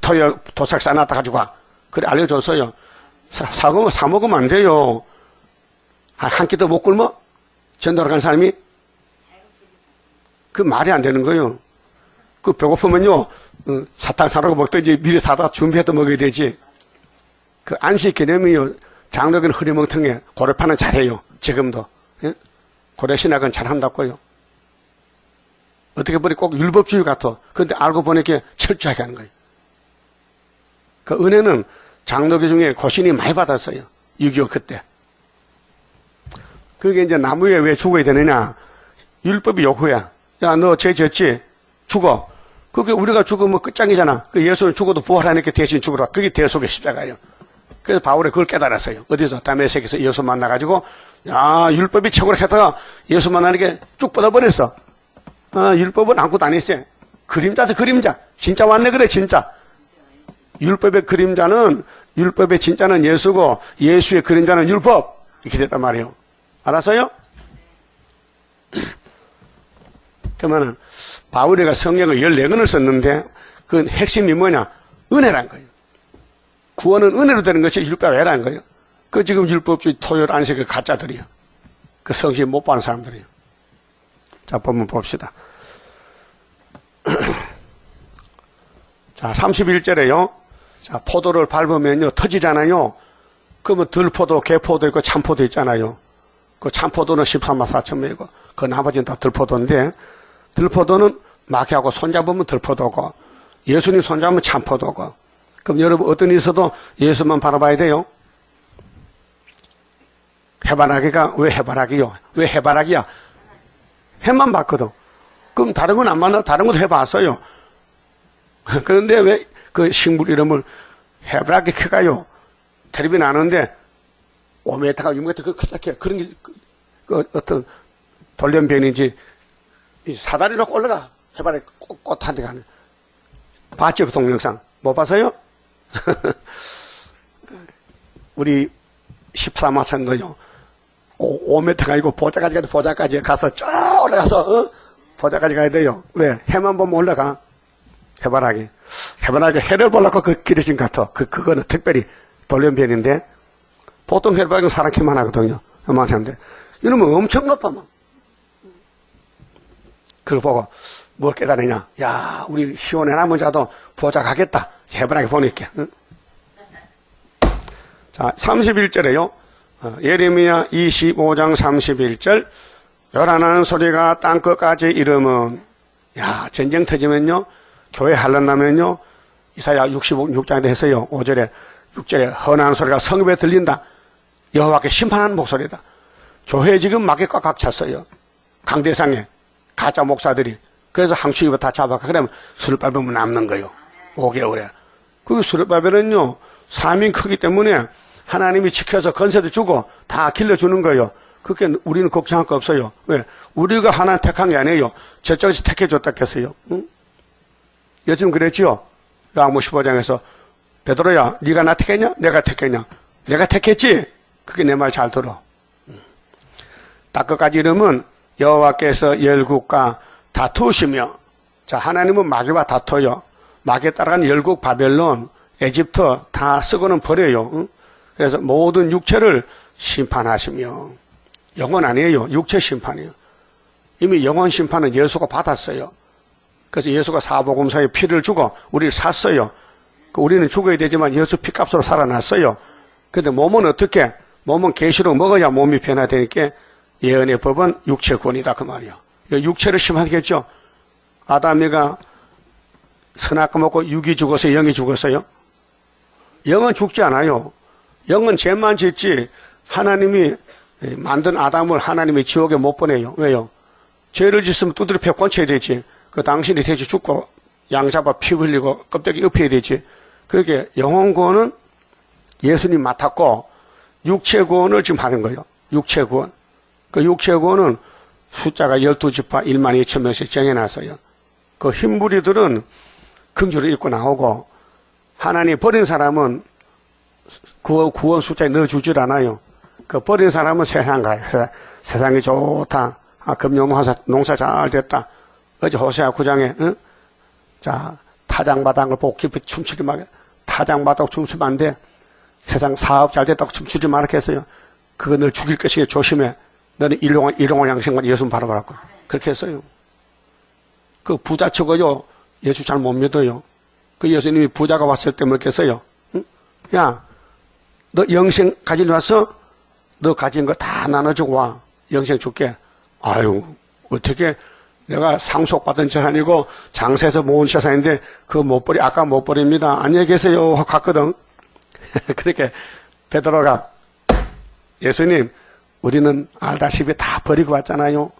토요일 도착 싸놨다 가지고 와. 그래, 알려줬어요. 사, 사, 사 먹으면 안 돼요. 한, 한 끼도 못 굶어? 전도하러 간 사람이? 그 말이 안 되는 거예요. 그 배고프면요, 음, 사탕 사라고 먹든지 미리 사다 준비해서 먹어야 되지. 그 안식 개념이요. 장로교는 흐리멍텅해. 고래파는 잘해요. 지금도. 예? 고래신학은 잘한다고요. 어떻게 보니 꼭 율법주의 같아. 그런데 알고 보니까 철저하게 하는 거예요. 그 은혜는 장로교 중에 고신이 많이 받았어요. 육이오 그때. 그게 이제 나무에 왜 죽어야 되느냐. 율법이 요구야. 야, 너 죄 지었지? 죽어. 그게 우리가 죽으면 끝장이잖아. 그 예수는 죽어도 부활하니까 대신 죽으라. 그게 대속의 십자가예요. 그래서 바울이 그걸 깨달았어요. 어디서? 다메섹에서 예수 만나가지고, 야, 율법이 최고라 했다가 예수 만나니까 쭉 뻗어버렸어. 아, 율법은 안고 다니세요. 그림자도 그림자. 진짜 왔네 그래, 진짜. 율법의 그림자는, 율법의 진짜는 예수고, 예수의 그림자는 율법. 이렇게 됐단 말이에요. 알았어요? 그러면, 바울이가 성경을 열네 권을 썼는데, 그 핵심이 뭐냐? 은혜란 거예요. 구원은 은혜로 되는 것이 율법이 아니라는 거예요. 그 지금 율법주의 토요일 안식일 가짜들이요. 그 성실 못 받는 사람들이요. 자, 보면 봅시다. 자, 삼십일 절에요. 자, 포도를 밟으면요, 터지잖아요. 그러면 들포도, 개포도 있고 참포도 있잖아요. 그 참포도는 십삼만 사천 명이고, 그 나머지는 다 들포도인데, 들포도는 마귀하고 손잡으면 들포도고, 예수님 손잡으면 참포도고, 그럼 여러분 어떤 일이 있어도 예수만 바라봐야 돼요. 해바라기가 왜 해바라기요? 왜 해바라기야? 해만 봤거든. 그럼 다른 건 안 만나, 다른 것도 해봤어요. 그런데 왜 그 식물 이름을 해바라기 키가요? 텔레비 나는데 오 미터가 육 미터 그 크다케 그런 게 그 어떤 돌연변인지 사다리로 올라가 해바라기 꽃 한 대 가는 봤죠 그 동영상 못 봤어요? 우리 십삼 화선도요 오 미터가 아니고 보자까지 가도 보자까지 가서 쭉 올라가서 어? 보자까지 가야 돼요. 왜? 해만 보면 올라가. 해바라기. 해바라기 해를 보려고 그 길이신 같아. 그, 그거는 특별히 돌연변인데 보통 해바라기는 사람 키만 하거든요. 그만 하는데 이러면 엄청 높아. 막. 그걸 보고 뭘 깨달으냐. 야, 우리 시온에 남은 자도 보자 가겠다. 해바라기 보니까. 응? 자, 삼십일 절에요. 어, 예레미야 이십오 장 삼십일 절. 요란한 소리가 땅끝까지 이르면. 야, 전쟁 터지면요. 교회 할란다면요. 이사야 육십육 장에도 했어요. 오 절에. 육 절에 헌한 소리가 성읍에 들린다. 여호와께 심판하는 목소리다. 교회에 지금 막이 꽉꽉 찼어요. 강대상에. 가짜 목사들이. 그래서 항추위부 다 잡아가. 그러면 술밥이면 남는 거요. 오 개월에. 그 수르바벨은요, 사명이 크기 때문에 하나님이 지켜서 건세도 주고 다 길러주는 거예요. 그게 우리는 걱정할 거 없어요. 왜? 우리가 하나 택한 게 아니에요. 저쪽에서 택해줬다겠어요. 응? 요즘 그랬지요? 요한복음 십오 장에서 베드로야, 네가 나 택했냐? 내가 택했냐? 내가 택했지? 그게 내 말 잘 들어. 딱 끝까지 이름은 여호와께서 열국과 다투시며, 자, 하나님은 마귀와 다투요. 막에 따라간 열국, 바벨론, 에집터 다 쓰고는 버려요. 응? 그래서 모든 육체를 심판하시며 영혼 아니에요. 육체 심판이에요. 이미 영혼 심판은 예수가 받았어요. 그래서 예수가 사복음서에 피를 주고 우리를 샀어요. 우리는 죽어야 되지만 예수 피값으로 살아났어요. 그런데 몸은 어떻게? 몸은 계시로 먹어야 몸이 변화되니까 예언의 법은 육체 권이다 그 말이야. 육체를 심하겠죠. 아담이가 선악과 먹고 육이 죽었어요? 영이 죽었어요? 영은 죽지 않아요. 영은 죄만 짓지 하나님이 만든 아담을 하나님이 지옥에 못 보내요. 왜요? 죄를 짓으면 두드려 패 꽂혀야 되지. 그 당신이 돼지 죽고 양 잡아 피 흘리고 껍데기 엎혀야 되지. 그게 영혼구원은 예수님 맡았고 육체구원을 지금 하는 거예요. 육체구원. 그 육체구원은 숫자가 열두 지파 만 이천 명씩 정해놨어요. 그 흰부리들은 긍주를 입고 나오고, 하나님 버린 사람은 구원, 구원 숫자에 넣어줄 줄 아나요. 그 버린 사람은 세상 가요. 세상이 좋다. 아, 금요 농사 잘 됐다. 어제 호세아 구장에, 응? 자, 타장마당을 복 깊이 춤추지 말게. 타장마당 춤추면 안 돼. 세상 사업 잘 됐다고 춤추지 말게 했어요. 그거 너 죽일 것이니 조심해. 너는 일용할, 일용할 양식만 예수는 바라보라고. 그렇게 했어요. 그 부자 치고요, 예수 잘 못 믿어요. 그 예수님이 부자가 왔을 때 뭐겠어요? 응? 야, 너 영생 가지러 왔어? 너 가진 거 다 나눠주고 와. 영생 줄게. 아유, 어떻게 내가 상속받은 재산이고 장사해서 모은 재산인데 그거 못 버리, 아까 못 버립니다. 안녕히 계세요 하고 갔거든. 그렇게 베드로가, 예수님 우리는 알다시피 다 버리고 왔잖아요.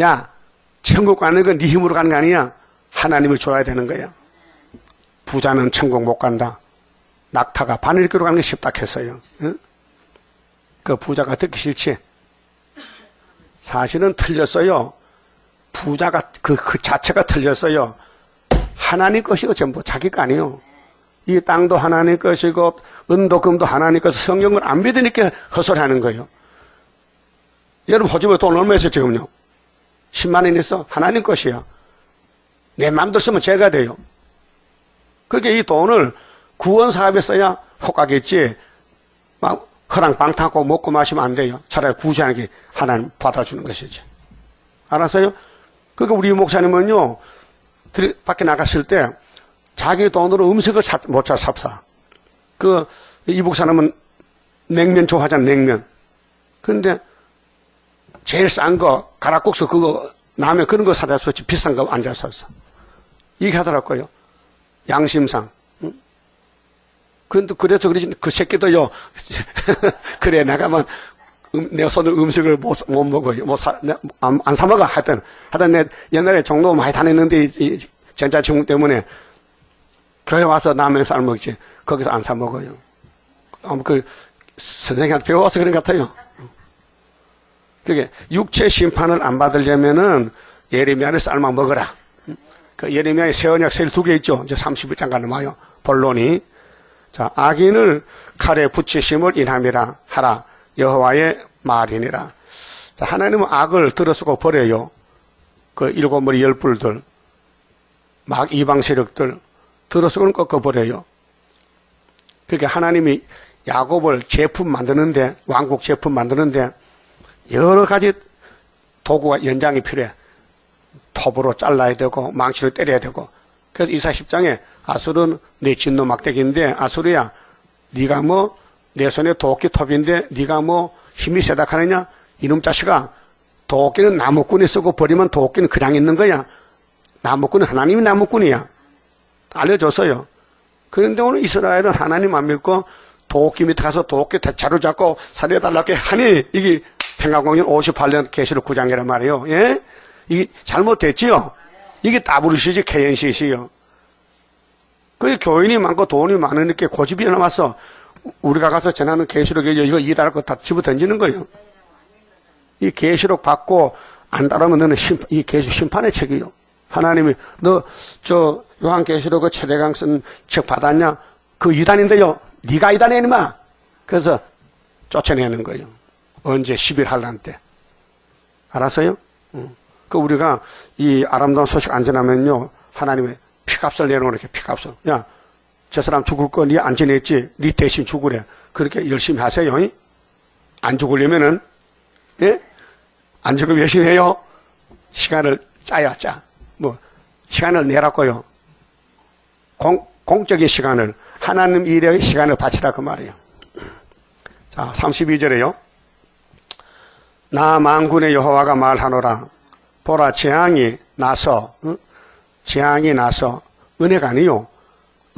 야, 천국 가는 건 네 힘으로 가는 거 아니야. 하나님이 줘야 되는 거야. 부자는 천국 못 간다. 낙타가 바늘기로 가는 게 쉽다 했어요. 응? 그 부자가 듣기 싫지. 사실은 틀렸어요. 부자가 그, 그 자체가 틀렸어요. 하나님 것이고 전부 자기 거 아니에요. 이 땅도 하나님 것이고 은도 금도 하나님 것이고 성경을 안 믿으니까 허설하는 거예요. 여러분 호주에 돈 얼마 있어요 지금요? 십만 원 있어? 하나님 것이야. 내 마음대로 쓰면 죄가 돼요. 그렇게 이 돈을 구원사업에 써야 혹하겠지. 막 허랑 방탕하고 먹고 마시면 안 돼요. 차라리 구제하는 게 하나님 받아주는 것이지. 알았어요? 그러니까 우리 목사님은요, 밖에 나갔을 때 자기 돈으로 음식을 못 사 삽사. 그 이 목사님은 냉면 좋아하잖아, 냉면. 근데 제일 싼 거 가락국수 그거 남의 그런 거 사다 썼지 비싼 거 안 샀었어. 이렇게 하더라고요. 양심상. 근데 그래서 그러지, 그 새끼도요, 그래, 나가면, 음, 내 손으로 음식을 못, 못 먹어요. 못 사, 안, 안 사먹어. 하여튼, 하여튼, 내 옛날에 종로 많이 다녔는데, 이, 이 전자친구 때문에, 교회 와서 남의 쌀 먹지. 거기서 안 사먹어요. 아무 그, 선생님한테 배워와서 그런 것 같아요. 그게, 육체 심판을 안 받으려면은, 예레미야를 쌀만 먹어라. 그 예레미야의 새 언약 셀 두 개 있죠. 이제 삼십일 장까지 와요. 본론이. 자, 악인을 칼에 붙이심을 인함이라 하라. 여호와의 말이니라. 자, 하나님은 악을 들어쓰고 버려요. 그 일곱 머리 열 뿔들, 막 이방 세력들, 들어쓰고는 꺾어버려요. 그러니까 하나님이 야곱을 제품 만드는데, 왕국 제품 만드는데, 여러 가지 도구와 연장이 필요해. 톱으로 잘라야 되고, 망치로 때려야 되고. 그래서 이사야 십 장에 아수르는 내 진노 막대기인데, 아수르야 네가 뭐 내 손에 도끼 톱인데 네가 뭐 힘이 세다 하느냐. 이놈 자식아, 도끼는 나무꾼이 쓰고 버리면 도끼는 그냥 있는 거야. 나무꾼은 하나님이 나무꾼이야. 알려줬어요. 그런데 오늘 이스라엘은 하나님 안 믿고 도끼 밑에 가서 도끼 자루 잡고 살려달라고 하니, 이게 평강공인 오십팔 년 계시록 구 장이란 말이에요. 예? 이게 잘못됐지요. 이게 더블유씨지 케이엔씨씨요. 그게 교인이 많고 돈이 많으니까 고집이 남았어. 우리가 가서 전하는 계시록에 이거 이달할 거 다 집어 던지는 거예요. 이 계시록 받고 안 따르면 너는 심판, 이 계시 심판의 책이요. 하나님이 너 저 요한 계시록 그 최대강 쓴 책 받았냐? 그 이단인데요. 네가 이단해 이놈아. 그래서 쫓아내는 거예요. 언제 시빌 할란 때. 알았어요? 응. 그 우리가 이 아름다운 소식 안 전하면요, 하나님의 피값을 내놓으니까 피값을. 야, 저 사람 죽을 거 니 안 지냈지? 니 대신 죽으래. 그렇게 열심히 하세요. 이? 안 죽으려면은, 예? 안 죽으면 열심히 해요. 시간을 짜야 짜. 뭐 시간을 내라고요. 공, 공적인 시간을, 하나님 일에 시간을 바치라 그 말이에요. 자, 삼십이 절에요. 나 만군의 여호와가 말하노라. 보라, 재앙이 나서, 응? 재앙이 나서, 은혜가 아니요.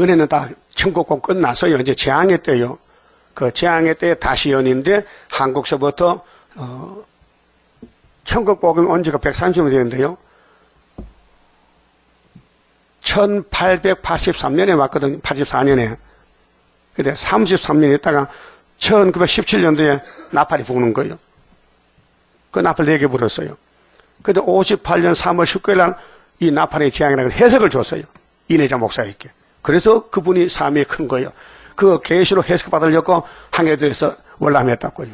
은혜는 다 천국권 끝나서요. 이제 재앙의 때요. 그 재앙의 때에 다시 연인데, 한국서부터, 어, 천국복음이 온 지가 백삼십 년이 되는데요. 천팔백팔십삼 년에 왔거든요. 팔십사 년에. 근데 삼십삼 년 있다가, 천구백십칠 년도에 나팔이 부는 거예요. 그 나팔 네 개 불었어요. 근데 오십팔 년 삼 월 십 구 일 날 이 나팔의 재앙이라는 해석을 줬어요. 이내자 목사에게. 그래서 그분이 사명이 큰 거예요. 그 계시록 해석 받으려고 항해도에서 월남했다고요.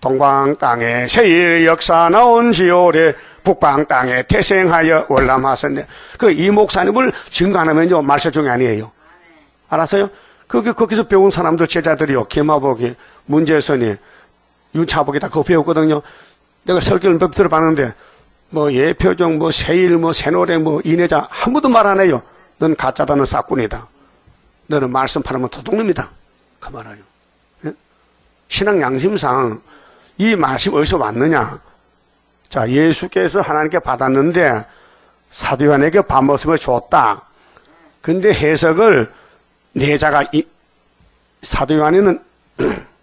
동방 땅에 세일 역사 나온 시오래 북방 땅에 태생하여 월남하셨네. 그 이 목사님을 증거 안 하면요 말세 중이 아니에요. 알았어요? 거기 거기서 배운 사람들 제자들이요, 김하복이, 문재선이, 윤차복이 다 그거 배웠거든요. 내가 설교를 몇 번 들어봤는데 뭐 예표정, 뭐 세일, 뭐 새노래, 뭐 이내자 아무도 말 안 해요. 넌 가짜다, 넌 싹꾼이다. 너는 말씀 팔으면 도둑놈이다. 그 말아요. 예? 신앙 양심상 이 말씀이 어디서 왔느냐? 자, 예수께서 하나님께 받았는데 사도요한에게 밥 먹음을 줬다. 근데 해석을 내자가 이, 사도요한에는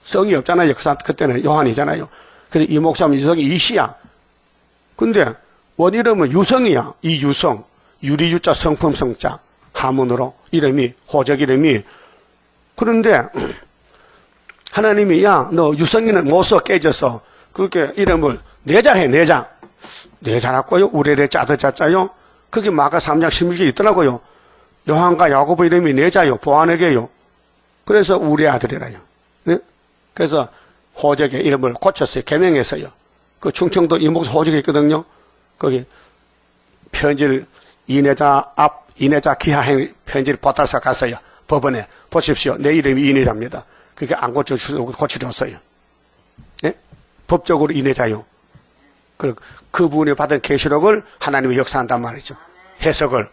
성이 없잖아요. 그때는 요한이잖아요. 그래서 이 목사님 이성이 이시야. 근데 원이름은 유성이야. 이 유성. 유리유자 성품 성자. 하문으로 이름이 호적 이름이. 그런데 하나님이 야 너 유성이는 못 써 깨져서 그렇게 이름을 내자해 내자. 내자라고요. 우레레 짜드 짜짜요. 그게 마가 삼 장 십육 절에 있더라고요. 요한과 야고보 이름이 내자요. 보안에게요. 그래서 우리 아들이라요. 네? 그래서 호적의 이름을 고쳤어요. 개명했어요. 그 충청도 이목사 호적이 있거든요. 거기 편지를 이내자 앞 이내자 기하행 편지를 받아서 갔어요. 법원에. 보십시오. 내 이름이 이내자입니다. 그게 안 고쳐주고 고쳐줬어요. 예? 법적으로 이내자요. 그분이 받은 계시록을 하나님이 역사한단 말이죠. 해석을.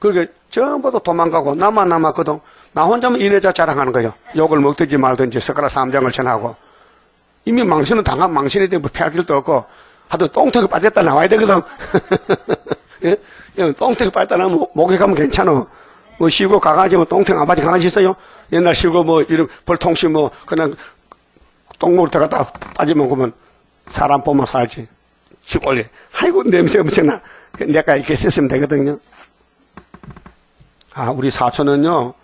그러게 전부 다 도망가고 나만 남았거든. 나 혼자만 이내자 자랑하는 거예요. 욕을 먹든지 말든지 스가랴 삼 장을 전하고. 이미 망신은 당한 망신에 대해 피할 길도 없고 하도 똥통에 빠졌다 나와야 되거든. 예? 똥통에 빠졌다 나면 목에 가면 괜찮아. 뭐 시골 강아지 뭐 똥통 아버지 강아지 있어요? 옛날 시골 뭐 이런 벌통시 뭐 그냥 똥물 들어갔다 빠지면 그러면 사람 보면 살지. 집 올려. 아이고 냄새 엄청나. 내가 이렇게 씻으면 되거든요. 아 우리 사촌은요.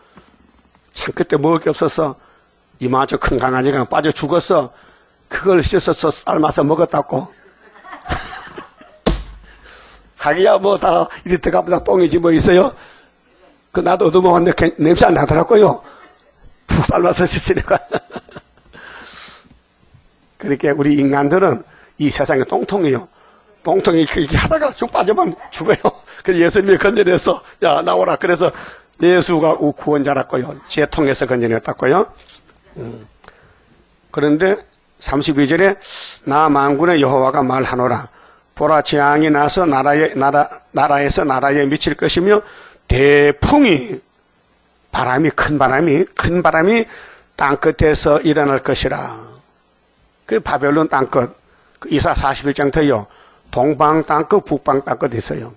참 그때 먹을 게 없어서 이마저 큰 강아지가 빠져 죽었어. 그걸 씻어서 삶아서 먹었다고. 하기야 뭐 다 이리 들어가면 다 똥이지 뭐 있어요. 그 나도 얻어먹었는데 냄새 안 나더라고요. 푹 삶아서 씻으니까. 그러니까 우리 인간들은 이 세상에 똥통이에요. 똥통이 이렇게 하다가 쭉 빠지면 죽어요. 그래서 예수님이 건져냈어. 야 나오라. 그래서 예수가 구원자라고요. 제 통해서 건져냈다고요. 음. 그런데 삼십이 절에 나 만군의 여호와가 말하노라. 보라 재앙이 나서 나라에, 나라, 나라에서 나라에 미칠 것이며 대풍이 바람이 큰 바람이 큰 바람이 땅끝에서 일어날 것이라. 그 바벨론 땅끝 그 이사 사십일 장터요. 동방 땅끝 북방 땅끝 있어요.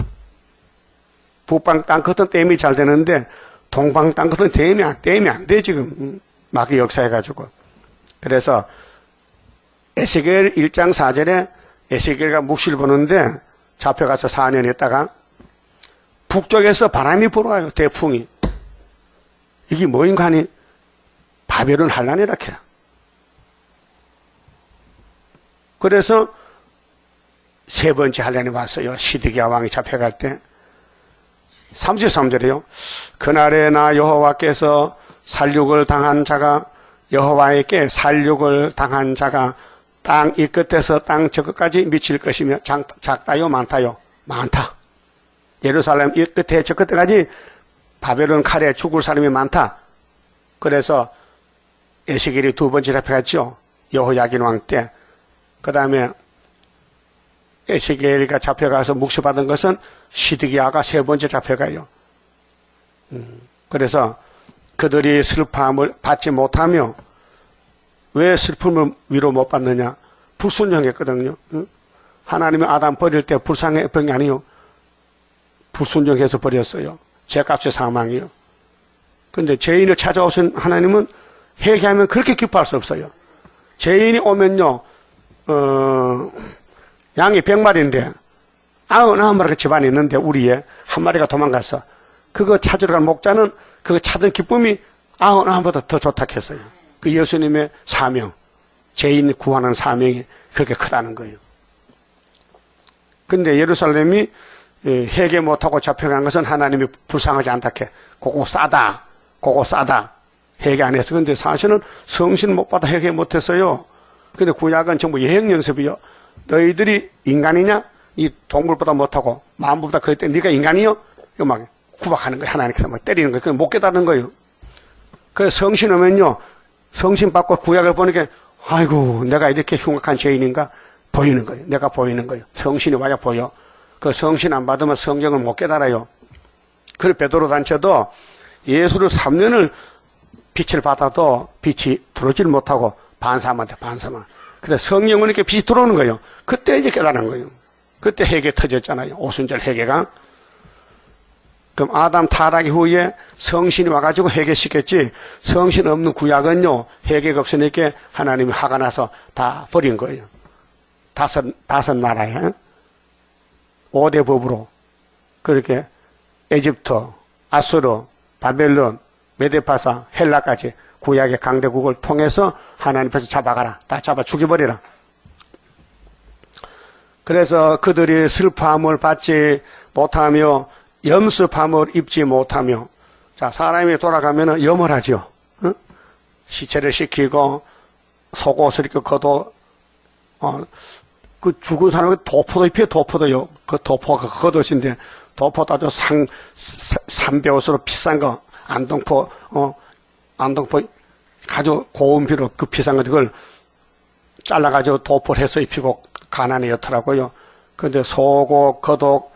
북방 땅끝은 댐이 잘 되는데 동방 땅끝은 댐이 안, 댐이 안 돼 지금. 마귀 역사해가지고. 그래서 에스겔 일 장 사 절에 에스겔과 묵시를 보는데 잡혀가서 사 년 있다가 북쪽에서 바람이 불어와요. 대풍이. 이게 뭐인가 하니 바벨론 환란이라 해요. 그래서 세 번째 환란이 왔어요. 시드기야 왕이 잡혀갈 때. 삼십삼 절이요. 그날에 나 여호와께서 살육을 당한 자가 여호와에게 살육을 당한 자가 땅 이 끝에서 땅 저 끝까지 미칠 것이며 작, 작다요 많다요. 많다. 예루살렘 이 끝에 저 끝까지 바벨론 칼에 죽을 사람이 많다. 그래서 에스겔이 두 번째 잡혀갔죠. 여호야긴 왕 때. 그 다음에 에스겔이가 잡혀가서 묵시받은 것은 시드기야가 세 번째 잡혀가요. 음, 그래서 그들이 슬픔을 받지 못하며 왜 슬픔을 위로 못 받느냐? 불순종했거든요. 응? 하나님이 아담 버릴 때 불쌍했던 게 아니요. 불순종해서 버렸어요. 죄값이 사망이요. 근데 죄인을 찾아오신 하나님은 회개하면 그렇게 기뻐할 수 없어요. 죄인이 오면요, 어, 양이 백 마리인데, 아흔아홉 마리가 집안에 있는데, 우리에 한 마리가 도망갔어. 그거 찾으러 간 목자는 그 찾은 기쁨이 아흔아홉보다 더 좋다 했어요. 그 예수님의 사명, 죄인 구하는 사명이 그렇게 크다는 거예요. 근데 예루살렘이 회개 못하고 잡혀간 것은 하나님이 불쌍하지 않다케. 그거 싸다. 그거 싸다. 회개 안 했어. 근데 사실은 성신 못 받아 회개 못 했어요. 근데 구약은 전부 예행 연습이요. 너희들이 인간이냐? 이 동물보다 못하고 만물보다 그때 네가 인간이요? 이거 막 구박하는 거예요. 하나님께서 막 때리는 거예요. 그걸 못 깨닫는 거예요. 그래서 성신 오면요. 성신 받고 구약을 보니까 아이고 내가 이렇게 흉악한 죄인인가? 보이는 거예요. 내가 보이는 거예요. 성신이 와야 보여. 그 성신 안 받으면 성경을 못 깨달아요. 그리고 베드로 단체도 예수를 삼 년을 빛을 받아도 빛이 들어오질 못하고 반사만 돼, 반사만. 근데 성령은 이렇게 빛이 들어오는 거예요. 그때 이제 깨달은 거예요. 그때 회개 터졌잖아요. 오순절 회개가. 그럼 아담 타락 이후에 성신이 와가지고 회개시켰지. 성신 없는 구약은요, 회개가 없으니까 하나님이 화가 나서 다 버린 거예요. 다섯, 다섯 나라에. 오 대 법으로 그렇게 에집트, 아수르, 바벨론, 메데파사, 헬라까지 구약의 강대국을 통해서 하나님 앞에서 잡아가라. 다 잡아 죽여버리라. 그래서 그들이 슬픔을 받지 못하며 염습함을 입지 못하며. 자, 사람이 돌아가면 염을 하죠. 응? 시체를 식히고 속옷을 입고 거도 어, 그 죽은 사람은 도포도 입혀요, 도포도요. 그 도포가 그 겉옷인데, 도포도 아주 상, 삼베옷으로 비싼 거, 안동포, 어, 안동포, 아주 고운 비로 그 비싼 거, 그걸 잘라가지고 도포를 해서 입히고 가난에 여더라고요. 근데 속옷, 겉옷,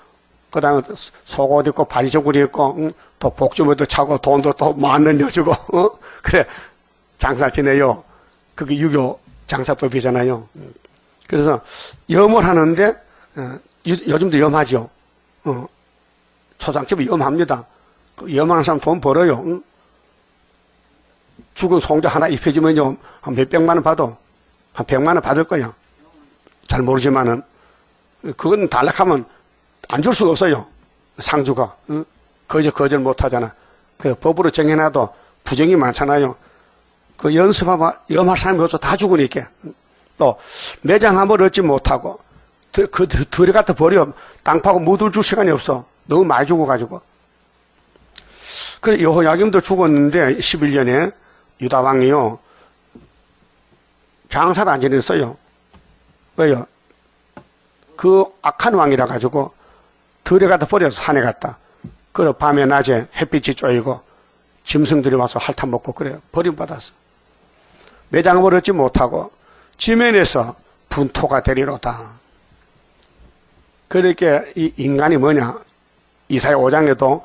그 다음에 속옷 입고 바지저고리 입고, 응? 또 복주머니도 차고 돈도 또 만원 여주고, 어? 그래, 장사 지내요. 그게 유교 장사법이잖아요. 그래서 염을 하는데 어, 요즘도 염하죠. 어, 초상집이 염합니다. 그 염하는 사람 돈 벌어요. 응? 죽은 송자 하나 입혀주면요 한 몇백만 원 받아. 한 백만 원 받을 거야. 잘 모르지만은 그건 달락하면 안 줄 수가 없어요. 상주가. 응? 거저 거절 못하잖아. 그 법으로 정해놔도 부정이 많잖아요. 그 연습하면 염할 사람이 없어. 다 죽으니까. 또 매장함을 얻지 못하고 그, 그 들에 갖다 버려. 땅 파고 묻을 줄 시간이 없어. 너무 많이 죽어가지고. 그래서 여호야김도 죽었는데 십일 년에 유다왕이요 장사를 안 지냈어요. 왜요? 그 악한 왕이라 가지고 들에 갖다 버려서 산에 갔다. 그리고 밤에 낮에 햇빛이 쪼이고 짐승들이 와서 핥아먹고 그래요. 버림받았어. 매장함을 얻지 못하고 지면에서 분토가 되리로다. 그러니까 이 인간이 뭐냐, 이사야 오 장에도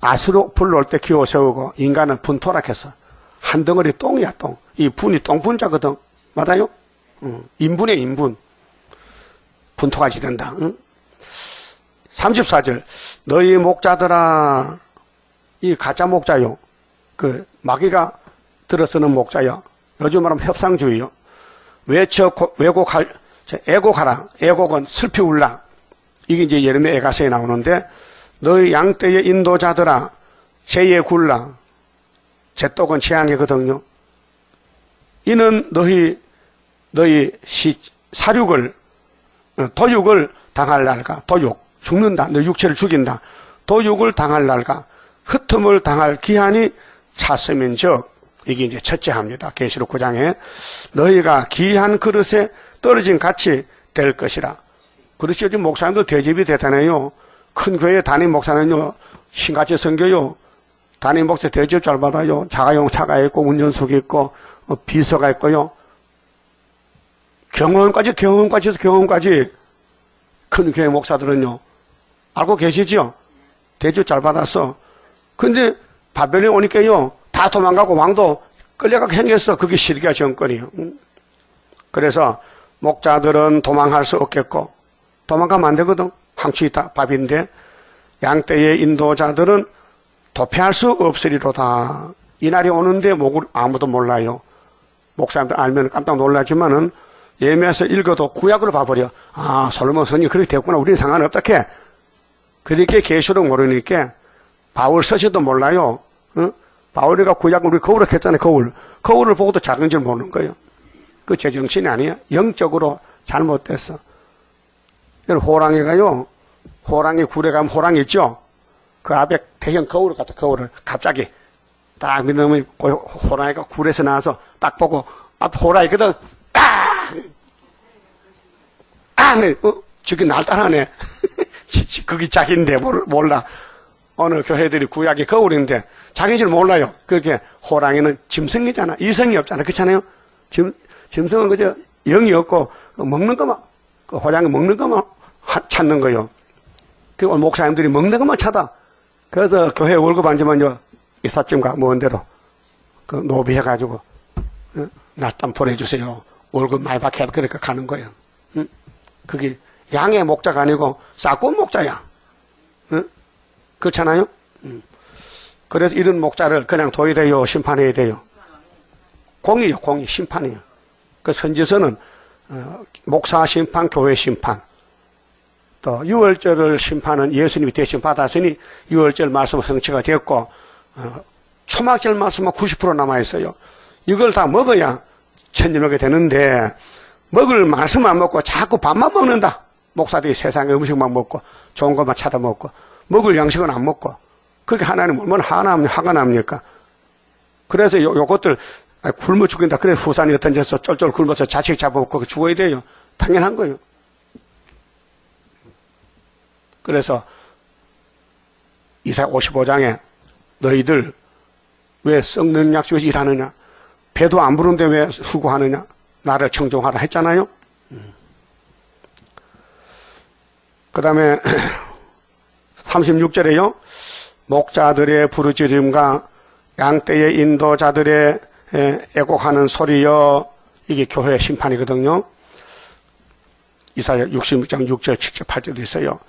아수로 불러올 때 기호 세우고 인간은 분토라 했어. 한 덩어리 똥이야, 똥. 이 분이 똥분자거든. 맞아요? 응. 인분의 인분. 분토같이 된다. 응? 삼십사 절. 너희 목자들아, 이 가짜 목자요. 그 마귀가 들어서는 목자야. 요즘 말하면 협상주의요. 외쳐 왜곡할 애곡하라. 애곡은 슬피 울라. 이게 이제 예레미야 애가서에 나오는데, 너희 양떼의 인도자들아 재에 굴라. 재떡은 재앙이거든요. 이는 너희 너희 시, 사륙을 도육을 당할 날과 도육 죽는다. 너 육체를 죽인다. 도육을 당할 날과 흩음을 당할 기한이 찼음인즉. 이게 이제 첫째 합니다. 계시록 구 장에 너희가 기이한 그릇에 떨어진 같이 될 것이라. 그렇지. 요즘 목사님도 대접이 대단해요. 큰 교회 담임 목사는요 신같이 섬겨요. 담임 목사 대접 잘 받아요. 자가용 차가 있고 운전석이 있고 비서가 있고요. 경험까지 경험까지 해서 경험까지. 큰 교회 목사들은요 알고 계시죠? 대접 잘 받았어. 근데 바벨론에 오니까요 다 도망가고 왕도 끌려가고 행했어. 그게 시드기야 정권이에요. 그래서 목자들은 도망할 수 없겠고 도망가면 안 되거든. 항치 다 밥인데 양떼의 인도자들은 도피할 수 없으리로다. 이날이 오는데 목을 아무도 몰라요. 목사님들 알면 깜짝 놀라지만은 예매해서 읽어도 구약으로 봐버려. 아, 솔로몬 선이 그렇게 됐구나. 우리는 상관없다 캐. 그렇게 계시록 모르니까 바울 서신도 몰라요. 응? 바울이가 구약을 우리 거울을 했잖아요. 거울. 거울을 보고도 작은 줄 모르는 거예요. 그 제정신이 아니에요. 영적으로 잘못됐어. 호랑이가요 호랑이 굴에 가면 호랑이 있죠? 그 앞에 대형 거울을 갖다, 거울을 갑자기 딱 믿으면 호랑이가 굴에서 나와서 딱 보고 앞 호랑이거든. 아! 아! 네. 어? 저기 날 따라하네. 그게 자기인데 몰라. 어느 교회들이 구약이 거울인데 자기인 줄 몰라요. 그렇게 호랑이는 짐승이잖아. 이성이 없잖아. 그렇잖아요. 짐, 짐승은 그저 영이 없고 먹는 것만, 그 호랑이 먹는 것만 찾는 거요. 그리고 목사님들이 먹는 것만 찾아. 그래서 교회 월급 안 주면 이삿짐과 뭔데도 그 노비해가지고 나 좀 보내주세요. 월급 많이 받게 그러니까 가는 거예요. 응? 그게 양의 목자가 아니고 싸꾼 목자야. 응? 그렇잖아요? 응. 그래서 이런 목자를 그냥 둬야 돼요? 심판해야 돼요? 공이요. 공이. 심판이요. 그 선지서는 어, 목사 심판, 교회 심판. 또 유월절을 심판은 예수님이 대신 받았으니 유월절 말씀 성취가 되었고 어, 초막절 말씀은 구십 퍼센트 남아있어요. 이걸 다 먹어야 천년하게 되는데 먹을 말씀 안 먹고 자꾸 밥만 먹는다. 목사들이 세상의 음식만 먹고 좋은 것만 찾아 먹고 먹을 양식은 안 먹고 그렇게 하나님 얼마나 화가 납니까? 그래서 요, 요것들 아니, 굶어 죽인다. 그래서 후산이 던져서 쫄쫄 굶어서 자식 잡아먹고 죽어야 돼요. 당연한 거예요. 그래서 이사야 오십오 장에 너희들 왜 썩는 약속에서 일하느냐? 배도 안 부른데 왜 수고하느냐? 나를 청종하라 했잖아요. 그 다음에 삼십육 절에요. 목자들의 부르짖음과 양떼의 인도자들의 애곡하는 소리여. 이게 교회의 심판이거든요. 이사야 육십육 장 육 절 칠 절 팔 절도 있어요.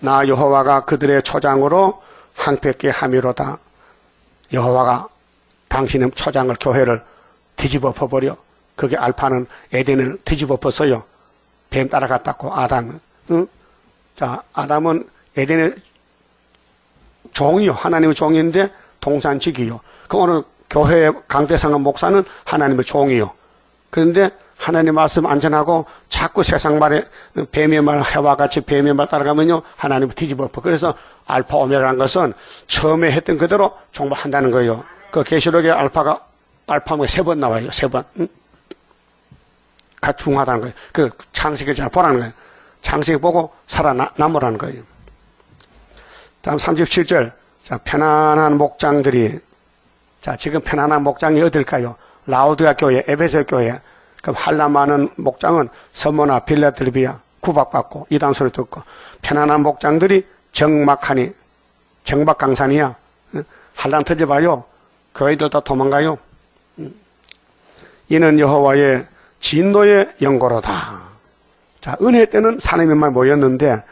나 여호와가 그들의 초장으로 황폐케 함이로다. 여호와가 당신의 초장을 교회를 뒤집어 버려. 그게 알파는 에덴을 뒤집어 벗어요. 뱀 따라갔다고 아담은. 응? 자, 아담은 에덴의 종이요. 하나님의 종인데 동산직이요. 그 오늘 교회의 강대상한 목사는 하나님의 종이요. 그런데 하나님 말씀 안 전하고 자꾸 세상 말에 뱀의 말, 해와 같이 뱀의 말 따라가면요. 하나님을 뒤집어 엎어. 그래서 알파 오메가란 것은 처음에 했던 그대로 종말한다는 거예요. 그 계시록에 알파가, 알파가 세 번 나와요. 세 번. 응? 가 중하다는 거예요. 그 창세기 잘 보라는 거예요. 창세기 보고 살아남으라는 거예요. 다음 삼십칠 절. 자, 편안한 목장들이. 자, 지금 편안한 목장이 어딜까요? 라우드야 교회, 에베소 교회. 그럼 할라마는 목장은 서모나 빌라델비아 구박받고 이단 소리 듣고 편안한 목장들이 정막하니. 정막 강산이야. 한란 터져봐요. 교회들 다 도망가요. 이는 여호와의 진노의 연고로다. 자, 은혜 때는 사람이만 모였는데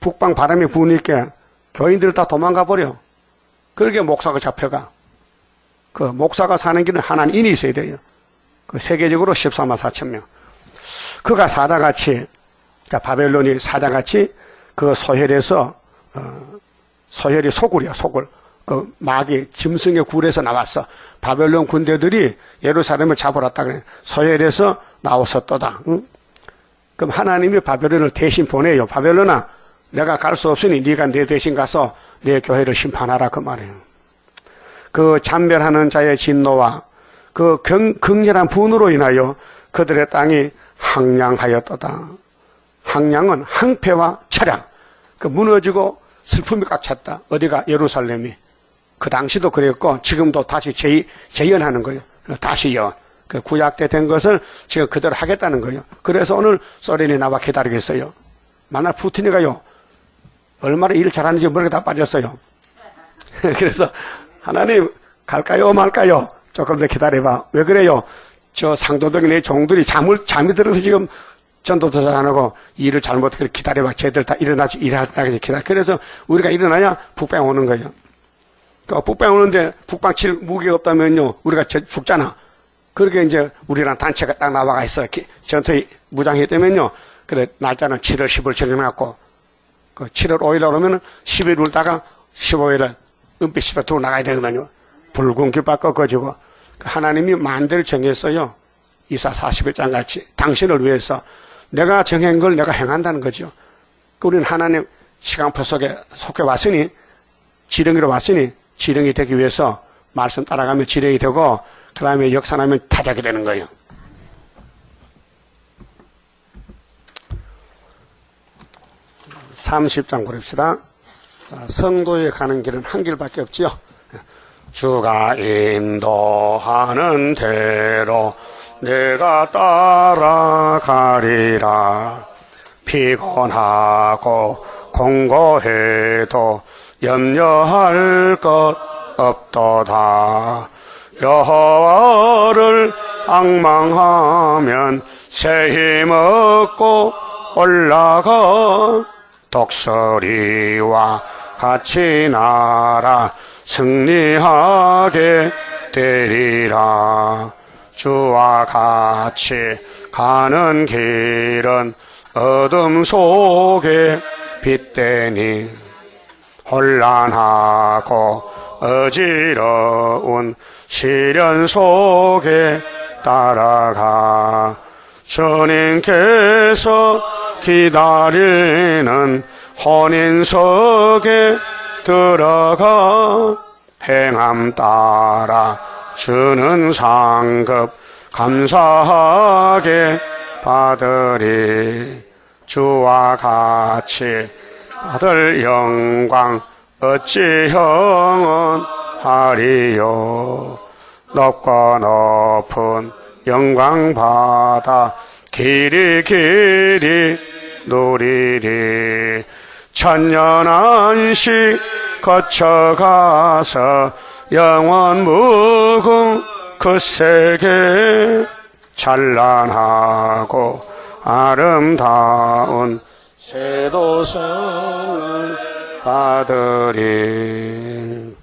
북방 바람이 부으니까 교인들 다 도망가 버려. 그러게 목사가 잡혀가. 그 목사가 사는 길은 하나님이 있어야 돼요. 그 세계적으로 십사만 사천 명. 그가 사자같이, 그러니까 바벨론이 사자같이 그 소혈에서 어, 소혈이 소굴이야, 소굴. 그 마귀 짐승의 굴에서 나왔어. 바벨론 군대들이 예루살렘을 잡으렀다 그래. 소혈에서 나왔었도다. 응? 그럼 하나님이 바벨론을 대신 보내요. 바벨론아, 내가 갈 수 없으니 네가 내 대신 가서 내 교회를 심판하라 그 말이에요. 그 잔멸하는 자의 진노와 그 격렬한 분으로 인하여 그들의 땅이 항량하였도다. 항량은 항폐와 차량. 그 무너지고 슬픔이 꽉 찼다. 어디가? 예루살렘이. 그 당시도 그랬고 지금도 다시 재, 재연하는 거예요. 다시 연. 그 구약 때 된 것을 지금 그대로 하겠다는 거예요. 그래서 오늘 소련이 나와 기다리겠어요. 만날 푸틴이가요. 얼마나 일 잘하는지 머리가 다 빠졌어요. 그래서 하나님 갈까요 말까요? 조금 더 기다려봐. 왜 그래요? 저 상도동에 내 종들이 잠을, 잠이 들어서 지금 전도도 잘 안 하고 일을 잘못 그래 기다려봐. 쟤들 다 일어나서 일하다가 기다려. 그래서 우리가 일어나야 북방 오는 거예요. 그 북방 오는데 북방 칠 무기가 없다면요. 우리가 죽잖아. 그렇게 이제 우리랑 단체가 딱 나와가 있어. 전투에 무장했다면요. 그래, 날짜는 칠월 십일 정해놨고, 그 칠월 오일에 오면은 십일 울다가 십오일에 은빛 십에 들어 나가야 되거든요. 붉은 깃발 꺾어지고, 하나님이 만대를 정했어요. 이사 사십일 장 같이. 당신을 위해서. 내가 정한 걸 내가 행한다는 거죠. 우리는 하나님 시간표 속에 속해 왔으니 지렁이로 왔으니 지렁이 되기 위해서 말씀 따라가면 지렁이 되고 그 다음에 역사나면 타작이 되는 거예요. 삼십 장 고릅시다. 자, 성도에 가는 길은 한 길밖에 없지요. 주가 인도하는 대로 내가 따라가리라. 피곤하고 공고해도 염려할 것 없도다. 여호와를 앙망하면 새 힘 얻고 올라가. 독수리와 같이 날아 승리하게 되리라. 주와 같이 가는 길은 어둠 속에 빛되니 혼란하고 어지러운 시련 속에 따라가. 주님께서 기다리는 혼인석에 들어가. 행함 따라 주는 상급 감사하게 받으리. 주와 같이 받을 영광 어찌 형언하리요. 높고 높은 영광 받아 길이 길이 누리리. 천년 안식 거쳐가서 영원 무궁 그 세계. 찬란하고 아름다운 세도성을 받으리.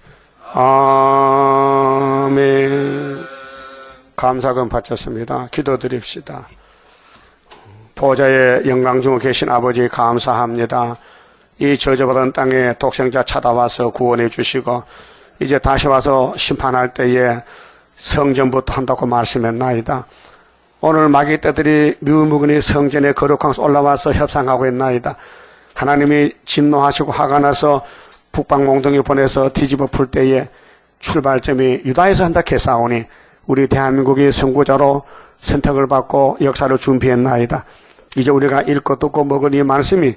아멘. 감사금 바쳤습니다. 기도드립시다. 보좌의 영광 중에 계신 아버지 감사합니다. 이 저주받은 땅에 독생자 찾아와서 구원해 주시고 이제 다시 와서 심판할 때에 성전부터 한다고 말씀했나이다. 오늘 마귀 떼들이 미움무근히 성전에 거룩한 곳 올라와서 협상하고 있나이다. 하나님이 진노하시고 화가 나서 북방몽둥이 보내서 뒤집어 풀 때에 출발점이 유다에서 한다 했사오니 우리 대한민국이 선구자로 선택을 받고 역사를 준비했나이다. 이제 우리가 읽고 듣고 먹은 이 말씀이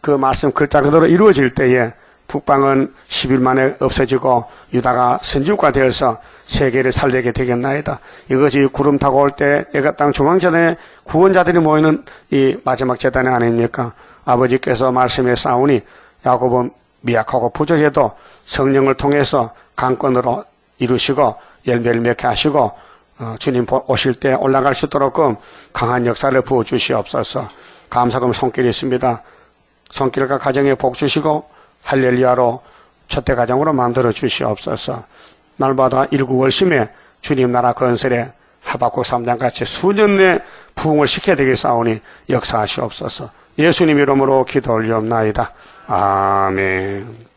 그 말씀 글자 그대로 이루어질 때에 북방은 십 일 만에 없어지고 유다가 선진국가 되어서 세계를 살리게 되겠나이다. 이것이 구름 타고 올 때 애가 땅 중앙전에 구원자들이 모이는 이 마지막 재단이 아닙니까? 아버지께서 말씀에 싸우니 야곱은 미약하고 부족해도 성령을 통해서 강권으로 이루시고 열매를 맺게 하시고 어, 주님 오실 때 올라갈 수 있도록끔 강한 역사를 부어주시옵소서. 감사금 손길이 있습니다. 손길과 가정에 복 주시고 할렐루야로 첫째 가정으로 만들어 주시옵소서. 날마다 일구월심에 주님 나라 건설에 하박국 삼 장같이 수년 내 부흥을 시켜야 되겠사오니 역사하시옵소서. 예수님 이름으로 기도 올리옵나이다. 아멘.